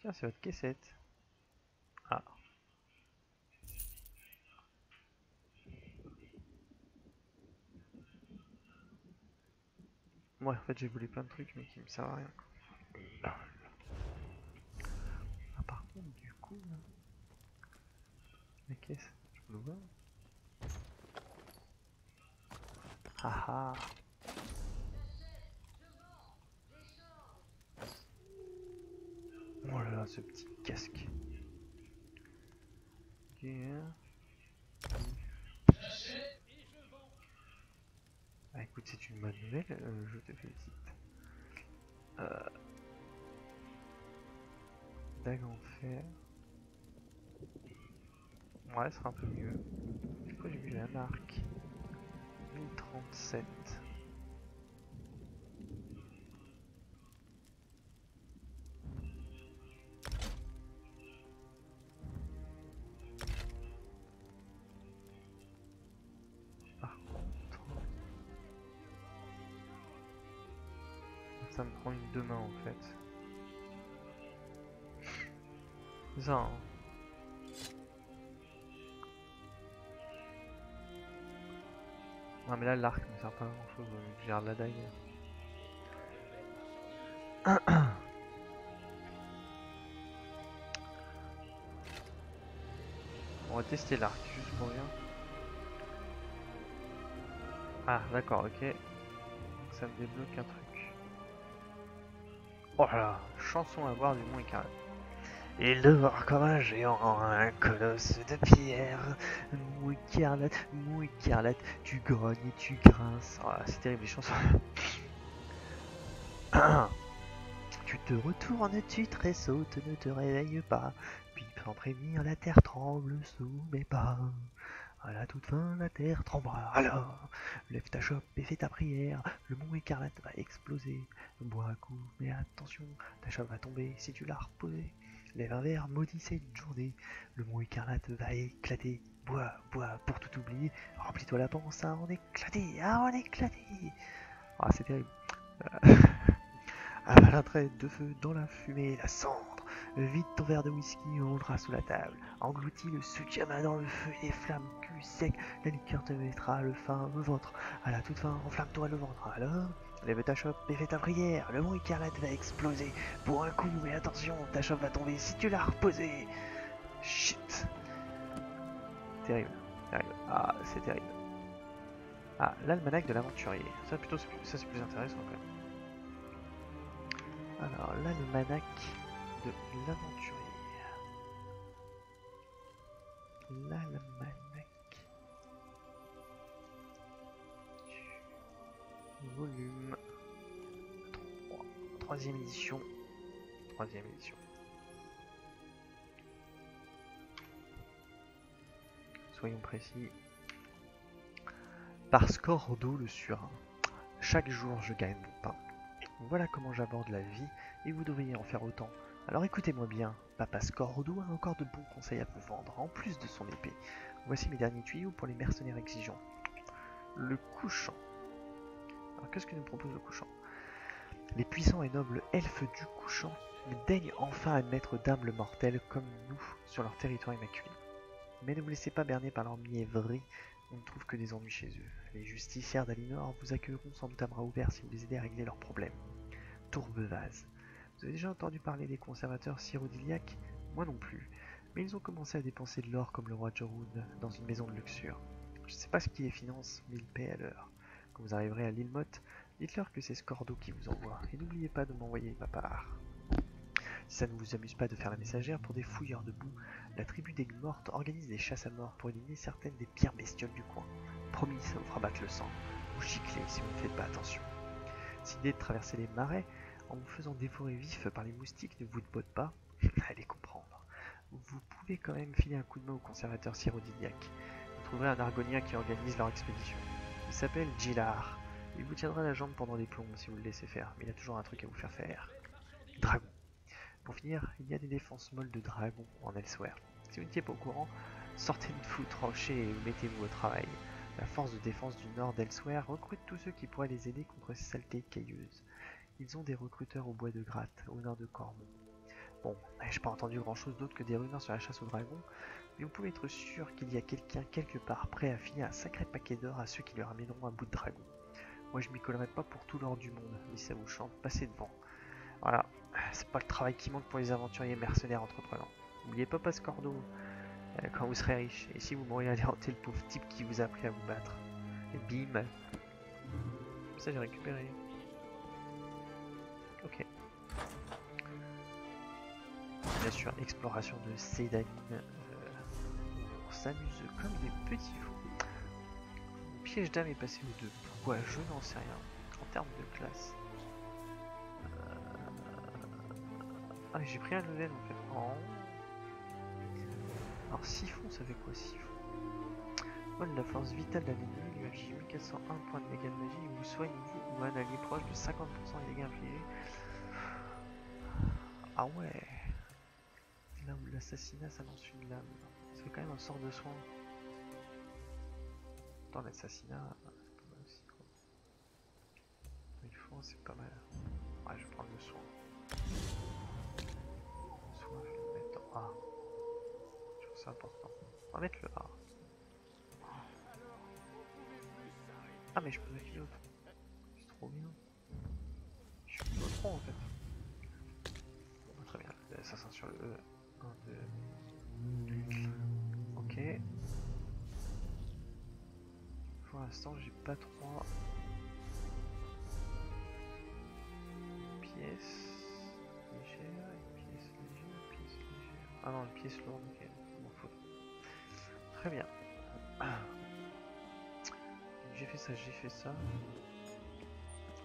Tiens, c'est votre caissette. Ah. Moi ouais, en fait j'ai voulu plein de trucs mais qui me servent à rien. Ah par contre du coup là... La caisse, je peux l'ouvrir. Haha. Oh là là ce petit casque. Ok. Ah écoute, c'est une bonne nouvelle, euh, je te félicite. Euh... Dague en fer. Ouais, ce sera un peu mieux. Du coup, j'ai vu la marque. mille trente-sept. Ça me prend une deux mains en fait. C'est ça hein. Non mais là l'arc ne sert pas à grand chose vu que je garde la dague. On va tester l'arc juste pour rien. Ah d'accord ok. Donc ça me débloque un truc. Oh là là, chanson à boire du Mont Icarus. Il demeure comme un géant, un colosse de pierre. Mou écarlate, mou écarlate, tu grognes et tu grinces. Oh, c'est terrible les chansons. Tu te retournes, tu tressautes, ne te réveille pas. Puis sans prévenir, la terre tremble sous mes pas. À la toute fin, la terre trembla. Alors, lève ta chope et fais ta prière. Le mont écarlate va exploser. Bois à coups, mais attention, ta chope va tomber si tu l'as reposée. Lève un verre, maudit cette journée. Le mont écarlate va éclater. Bois, bois, pour tout oublier. Remplis-toi la panse à en éclater, à en éclater. Ah, c'est terrible. Avale un trait de feu dans la fumée, la cendre. Vide ton verre de whisky, on rendra sous la table. Engloutis le sukiyama dans le feu et les flammes, cul sec. La liqueur te mettra le fin au ventre. À la toute fin, enflamme-toi le ventre. Alors, lève ta chope et fais ta prière. Le mont écarlate va exploser. Pour un coup, mais attention, ta chope va tomber si tu l'as reposée. Shit. Terrible. Terrible. Ah, c'est terrible. Ah, l'almanach de l'aventurier. Ça, plutôt, ça c'est plus intéressant quand même. Alors, l'almanach de l'aventurier. L'almanach. Volume trois. Troisième édition. Troisième édition. Soyons précis. Par Scordo le surin. Chaque jour je gagne mon pain. Voilà comment j'aborde la vie et vous devriez en faire autant. Alors écoutez-moi bien, Papa Scordo a encore de bons conseils à vous vendre, en plus de son épée. Voici mes derniers tuyaux pour les mercenaires exigeants. Le couchant. Alors qu'est-ce que nous propose le couchant? Les puissants et nobles elfes du couchant daignent enfin admettre d'âmes le mortel comme nous sur leur territoire immaculé. Mais ne vous laissez pas berner par leur mièvrerie, on ne trouve que des ennuis chez eux. Les justicières d'Alinor vous accueilleront sans doute à bras ouverts si vous les aidez à régler leurs problèmes. Tourbevase. Vous avez déjà entendu parler des conservateurs cyrodiliaques? Moi non plus. Mais ils ont commencé à dépenser de l'or comme le roi Jorun dans une maison de luxure. Je ne sais pas ce qui les finance, mais ils paient à l'heure. Quand vous arriverez à l'île Motte, dites-leur que c'est Scordo qui vous envoie. Et n'oubliez pas de m'envoyer ma part. Si ça ne vous amuse pas de faire la messagère pour des fouilleurs de boue, la tribu d'Aigues Mortes organise des chasses à mort pour éliminer certaines des pires bestioles du coin. Promis, ça vous fera battre le sang. Vous giclez si vous ne faites pas attention. Si l'idée de traverser les marais, en vous faisant dévorer vif par les moustiques ne vous botte pas, allez comprendre. Vous pouvez quand même filer un coup de main aux conservateurs cyrodiliaques. Vous trouverez un argonien qui organise leur expédition. Il s'appelle Gillard. Il vous tiendra la jambe pendant des plombes si vous le laissez faire, mais il a toujours un truc à vous faire faire. Dragon. Pour finir, il y a des défenses molles de dragons en Elsewhere. Si vous n'étiez pas au courant, sortez de vous tranchées et mettez-vous au travail. La force de défense du nord d'Elsewhere recrute tous ceux qui pourraient les aider contre ces saletés cailleuses. Ils ont des recruteurs au bois de gratte, au nord de Cormont. Bon, j'ai pas entendu grand chose d'autre que des rumeurs sur la chasse aux dragons, mais vous pouvez être sûr qu'il y a quelqu'un quelque part prêt à filer un sacré paquet d'or à ceux qui leur amèneront un bout de dragon. Moi je m'y collerai pas pour tout l'or du monde, mais ça vous chante, passez devant. Voilà, c'est pas le travail qui manque pour les aventuriers mercenaires entreprenants. N'oubliez pas pas Scordo euh, quand vous serez riche, et si vous mourrez à déhanter le pauvre type qui vous a appris à vous battre. Et bim. Ça j'ai récupéré. Ok. Bien sûr, exploration de Seyda Neen. Euh, on s'amuse comme des petits fous. Le piège d'âme est passé aux deux. Pourquoi? Je n'en sais rien. En termes de classe. Euh... Ah, j'ai pris un level en fait. Oh. Alors, siphon, ça fait quoi siphon? Voilà, la force vitale d'un ennemi lui inflige mille quatre cent un points de dégâts de magie et vous soigne vous ou un allié proche de cinquante pour cent des dégâts infligés. Ah ouais. Là où l'assassinat s'annonce une lame. Ça fait quand même un sort de soin. Dans l'assassinat, c'est pas mal aussi. Il faut, c'est pas mal. Ouais, je vais prendre le soin. Le soin, je vais le mettre dans A. Je trouve ça important. On va mettre le A. Ah mais je peux mettre l'autre, c'est trop bien. Je suis plutôt trop en fait. Bon, très bien, l'assassin sur le E. un, deux... Ok. Pour l'instant j'ai pas trois pièces légères, une pièce légère, une pièce légère. Ah non, une pièce lourde, ok, m'en faut. Très bien. J'ai fait ça, j'ai fait ça.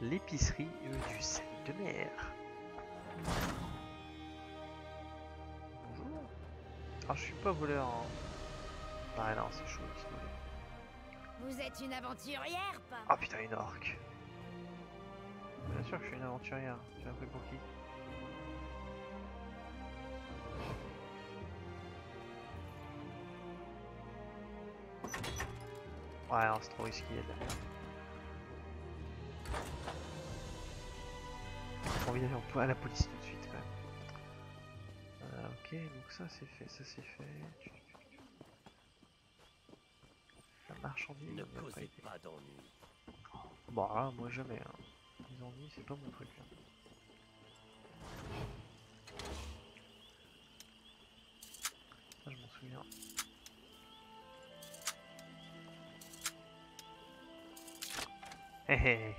L'épicerie euh, du sel de mer. Bonjour. Alors je suis pas voleur. Hein. Ouais, non, c'est chaud. Vous êtes une aventurière, pas? Ah putain, une orque. Bien sûr que je suis une aventurière. Tu m'as pris pour qui? Ouais, alors c'est trop risqué, il y a de la merde. J'ai envie d'aller à la police tout de suite, quand même. Euh, ok, donc ça c'est fait, ça c'est fait. La marchandise ne peut pas aider. Bon, là, moi jamais. Hein. Les ennuis, c'est pas mon truc. Hein. Ça, je m'en souviens. Hé hey, hé hey.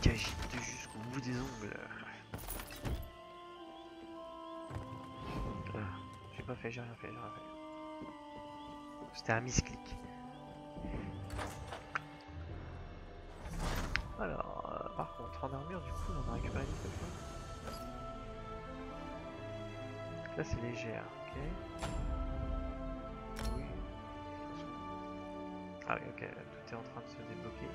Khajiit jusqu'au bout des ongles. Ah, j'ai pas fait, j'ai rien fait, j'ai rien fait. C'était un misclic. Alors, euh, par contre, en armure, du coup, on a récupéré une fois. Là, c'est légère, ok. Oui. Ah oui, ok, tout est en train de se débloquer.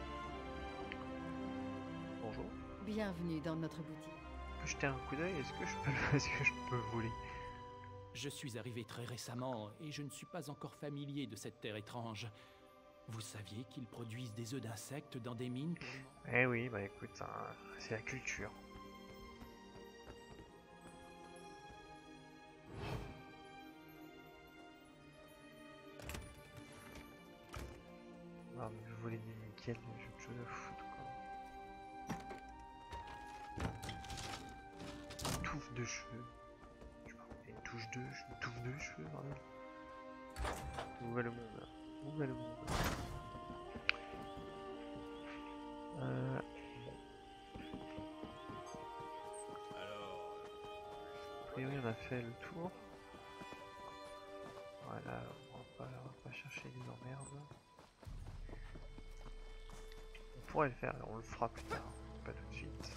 Bonjour. Bienvenue dans notre boutique. Je peux jeter un coup d'œil, est-ce que je peux est-ce que je peux voler? Je suis arrivé très récemment et je ne suis pas encore familier de cette terre étrange. Vous saviez qu'ils produisent des œufs d'insectes dans des mines? Eh oui, bah écoute, hein, c'est la culture. Non, mais voler des nickels, j'ai autre chose à foutre. De cheveux, je sais pas, une touche de cheveux, une touffe de cheveux, pardon. Où va le monde? Où va le monde? Euh... A priori, on a fait le tour. Voilà, on va pas, on va pas chercher des emmerdes. On pourrait le faire, on le fera plus tard, pas tout de suite.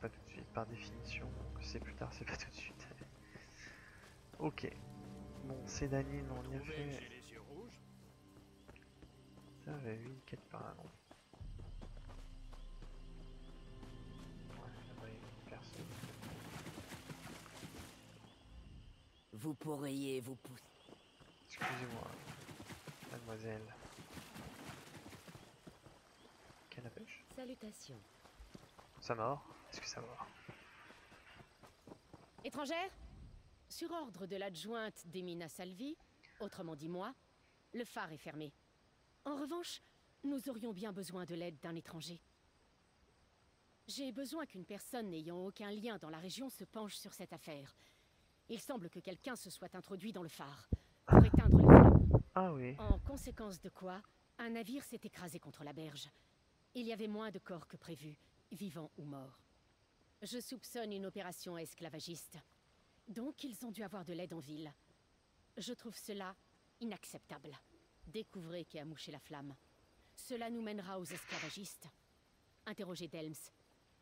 Pas tout de suite par définition, c'est plus tard, c'est pas tout de suite. Ok, bon, Seyda Neen, on y a fait. Ça avait eu une quête par un nom. Vous pourriez vous pousser. Excusez-moi, mademoiselle. Quelle pêche? Salutations. Ça mord? Est-ce que ça mord? Étrangère? Sur ordre de l'adjointe d'Emina Salvi, autrement dit moi, le phare est fermé. En revanche, nous aurions bien besoin de l'aide d'un étranger. J'ai besoin qu'une personne n'ayant aucun lien dans la région se penche sur cette affaire. Il semble que quelqu'un se soit introduit dans le phare pour éteindre les flammes. Ah oui. En conséquence de quoi, un navire s'est écrasé contre la berge. Il y avait moins de corps que prévu. Vivants ou morts. Je soupçonne une opération esclavagiste. Donc ils ont dû avoir de l'aide en ville. Je trouve cela inacceptable. Découvrez qui a mouché la flamme. Cela nous mènera aux esclavagistes. Interrogez Delms.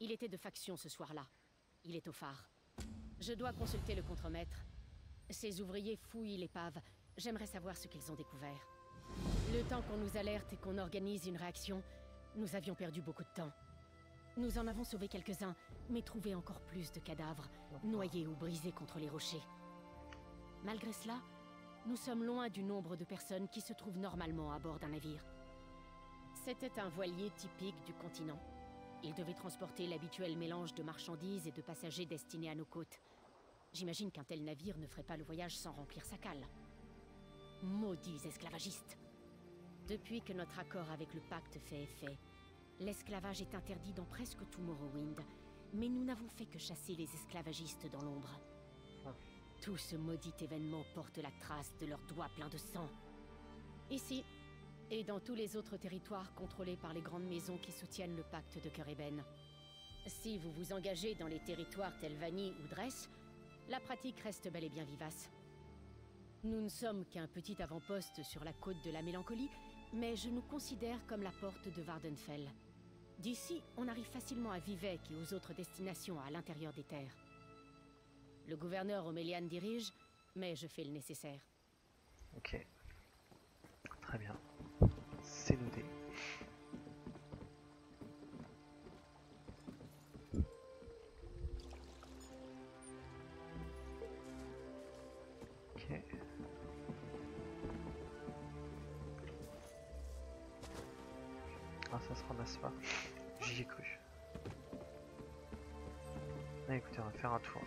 Il était de faction ce soir-là. Il est au phare. Je dois consulter le contremaître. Ces ouvriers fouillent l'épave. J'aimerais savoir ce qu'ils ont découvert. Le temps qu'on nous alerte et qu'on organise une réaction, nous avions perdu beaucoup de temps. Nous en avons sauvé quelques-uns, mais trouvé encore plus de cadavres, noyés ou brisés contre les rochers. Malgré cela, nous sommes loin du nombre de personnes qui se trouvent normalement à bord d'un navire. C'était un voilier typique du continent. Il devait transporter l'habituel mélange de marchandises et de passagers destinés à nos côtes. J'imagine qu'un tel navire ne ferait pas le voyage sans remplir sa cale. Maudits esclavagistes! Depuis que notre accord avec le pacte fait effet, l'esclavage est interdit dans presque tout Morrowind, mais nous n'avons fait que chasser les esclavagistes dans l'ombre. Tout ce maudit événement porte la trace de leurs doigts pleins de sang. Ici, et dans tous les autres territoires contrôlés par les grandes maisons qui soutiennent le pacte de Cœur Ébène. Si vous vous engagez dans les territoires Telvanni ou Dress, la pratique reste bel et bien vivace. Nous ne sommes qu'un petit avant-poste sur la côte de la Mélancolie, mais je nous considère comme la porte de Vvardenfell. D'ici, on arrive facilement à Vivec et aux autres destinations à l'intérieur des terres. Le gouverneur Oméliane dirige, mais je fais le nécessaire. Ok. Très bien. C'est noté. Ok. Ah, ça se ramasse pas. J'y ai cru. Ah, écoutez, on va faire un tour.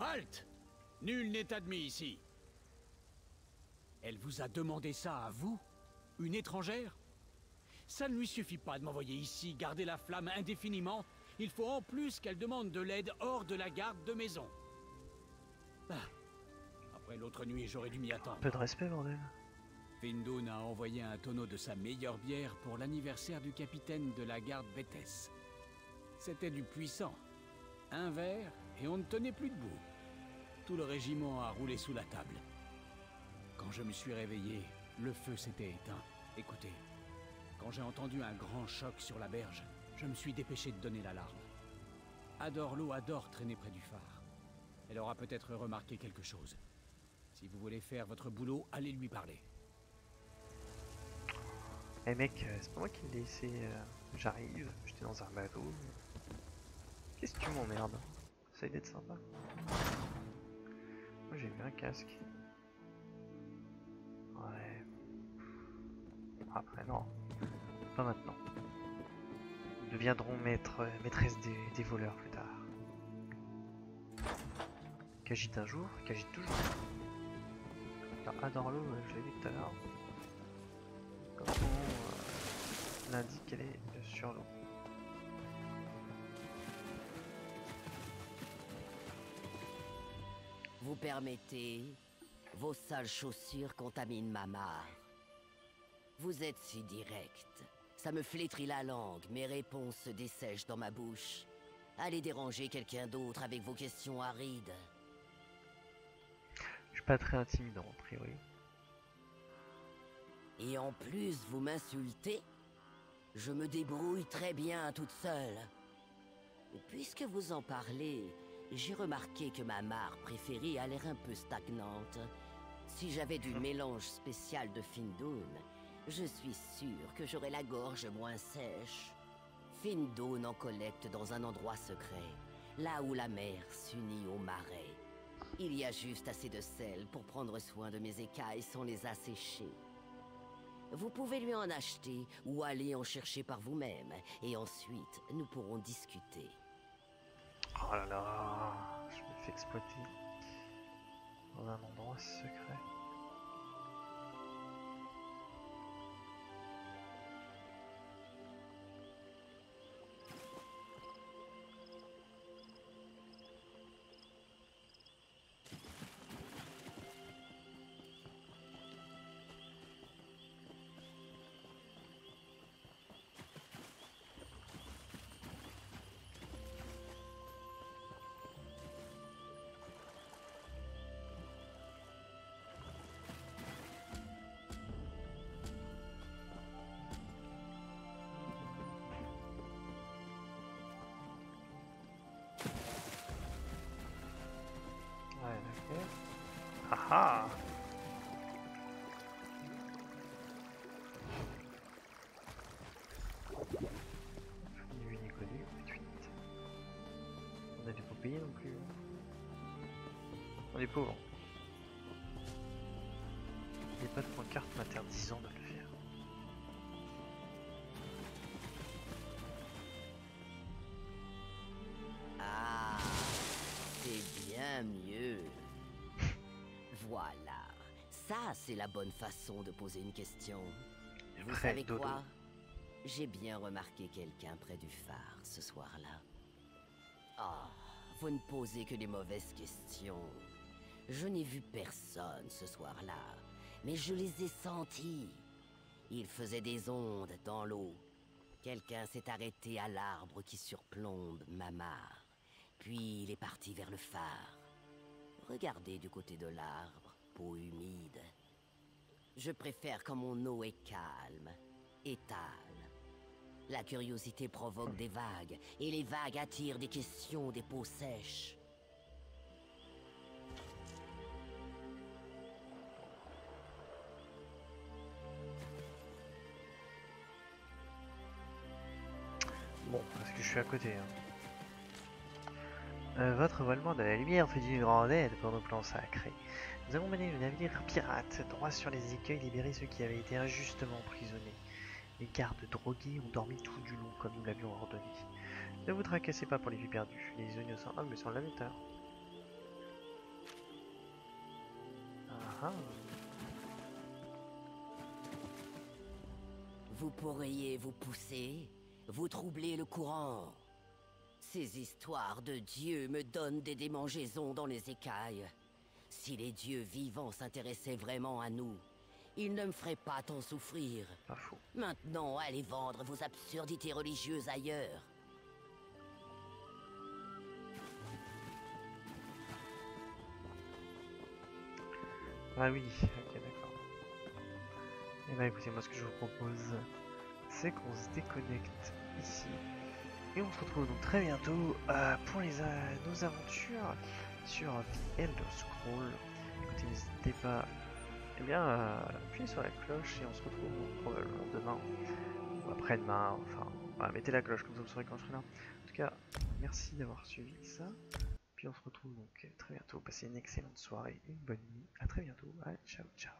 Halte! Nul n'est admis ici. Elle vous a demandé ça à vous? Une étrangère? Ça ne lui suffit pas de m'envoyer ici, garder la flamme indéfiniment. Il faut en plus qu'elle demande de l'aide hors de la garde de maison. Ah. Après l'autre nuit, j'aurais dû m'y attendre. Un peu de respect, bordel. Findoun a envoyé un tonneau de sa meilleure bière pour l'anniversaire du capitaine de la garde Bétès. C'était du puissant. Un verre et on ne tenait plus debout. Tout le régiment a roulé sous la table. Quand je me suis réveillé, le feu s'était éteint. Écoutez, quand j'ai entendu un grand choc sur la berge, je me suis dépêché de donner l'alarme. Adorlo adore traîner près du phare. Elle aura peut-être remarqué quelque chose. Si vous voulez faire votre boulot, allez lui parler. Eh hey mec, c'est pas moi qui l'ai laissé. J'arrive, j'étais dans un bateau. Qu'est-ce que tu m'emmerdes? Ça a été sympa. Moi j'ai mis un casque. Ouais. Après non. Pas maintenant. Nous deviendrons maître, maîtresse des, des voleurs plus tard. Khajiit un jour, Khajiit toujours. Ah dans l'eau, je l'ai vu tout à l'heure. Comme on l'indique, elle est sur l'eau. Vous permettez, vos sales chaussures contaminent ma mare. Vous êtes si direct. Ça me flétrit la langue, mes réponses se dessèchent dans ma bouche. Allez déranger quelqu'un d'autre avec vos questions arides. Je suis pas très intimidant, a priori. Et en plus, vous m'insultez? Je me débrouille très bien toute seule. Puisque vous en parlez... J'ai remarqué que ma mare préférée a l'air un peu stagnante. Si j'avais du mélange spécial de Findoun, je suis sûr que j'aurais la gorge moins sèche. Findoun en collecte dans un endroit secret, là où la mer s'unit aux marais. Il y a juste assez de sel pour prendre soin de mes écailles sans les assécher. Vous pouvez lui en acheter ou aller en chercher par vous-même, et ensuite nous pourrons discuter. Oh là là, je me fais exploiter dans un endroit secret. Ah ni vu ni connu, on n'avait pas payé non plus. On est pauvres. Il n'y a pas de pancarte m'interdisant de le faire. Ah, c'est bien mieux. Voilà, ça c'est la bonne façon de poser une question. Vous savez quoi? J'ai bien remarqué quelqu'un près du phare ce soir-là. Ah, oh, vous ne posez que les mauvaises questions. Je n'ai vu personne ce soir-là, mais je les ai sentis. Ils faisaient des ondes dans l'eau. Quelqu'un s'est arrêté à l'arbre qui surplombe ma mare. Puis il est parti vers le phare. Regardez du côté de l'arbre, peau humide. Je préfère quand mon eau est calme, étale. La curiosité provoque des vagues, et les vagues attirent des questions des peaux sèches. Bon, parce que je suis à côté. Hein. Euh, votre volement de la lumière fut d'une grande aide pour nos plans sacrés. Nous avons mené le navire pirate droit sur les écueils, libéré ceux qui avaient été injustement emprisonnés. Les gardes drogués ont dormi tout du long, comme nous l'avions ordonné. Ne vous tracassez pas pour les vies perdues, les innocents hommes sont l'aventeur. Ah ah. Vous pourriez vous pousser, vous troubler le courant. Ces histoires de dieux me donnent des démangeaisons dans les écailles. Si les dieux vivants s'intéressaient vraiment à nous, il ne me ferait pas tant souffrir. Pas faux. Maintenant, allez vendre vos absurdités religieuses ailleurs. Ah oui, ok, d'accord. Eh bien, écoutez, moi, ce que je vous propose, c'est qu'on se déconnecte ici. Et on se retrouve donc très bientôt euh, pour les, euh, nos aventures sur The Elder Scrolls. Écoutez, n'hésitez pas... Eh bien, euh, appuyez sur la cloche et on se retrouve probablement demain ou après-demain, enfin, bah, mettez la cloche comme ça vous saurez quand je serai là. En tout cas, merci d'avoir suivi ça, puis on se retrouve donc très bientôt, passez une excellente soirée, une bonne nuit, à très bientôt, à ciao ciao.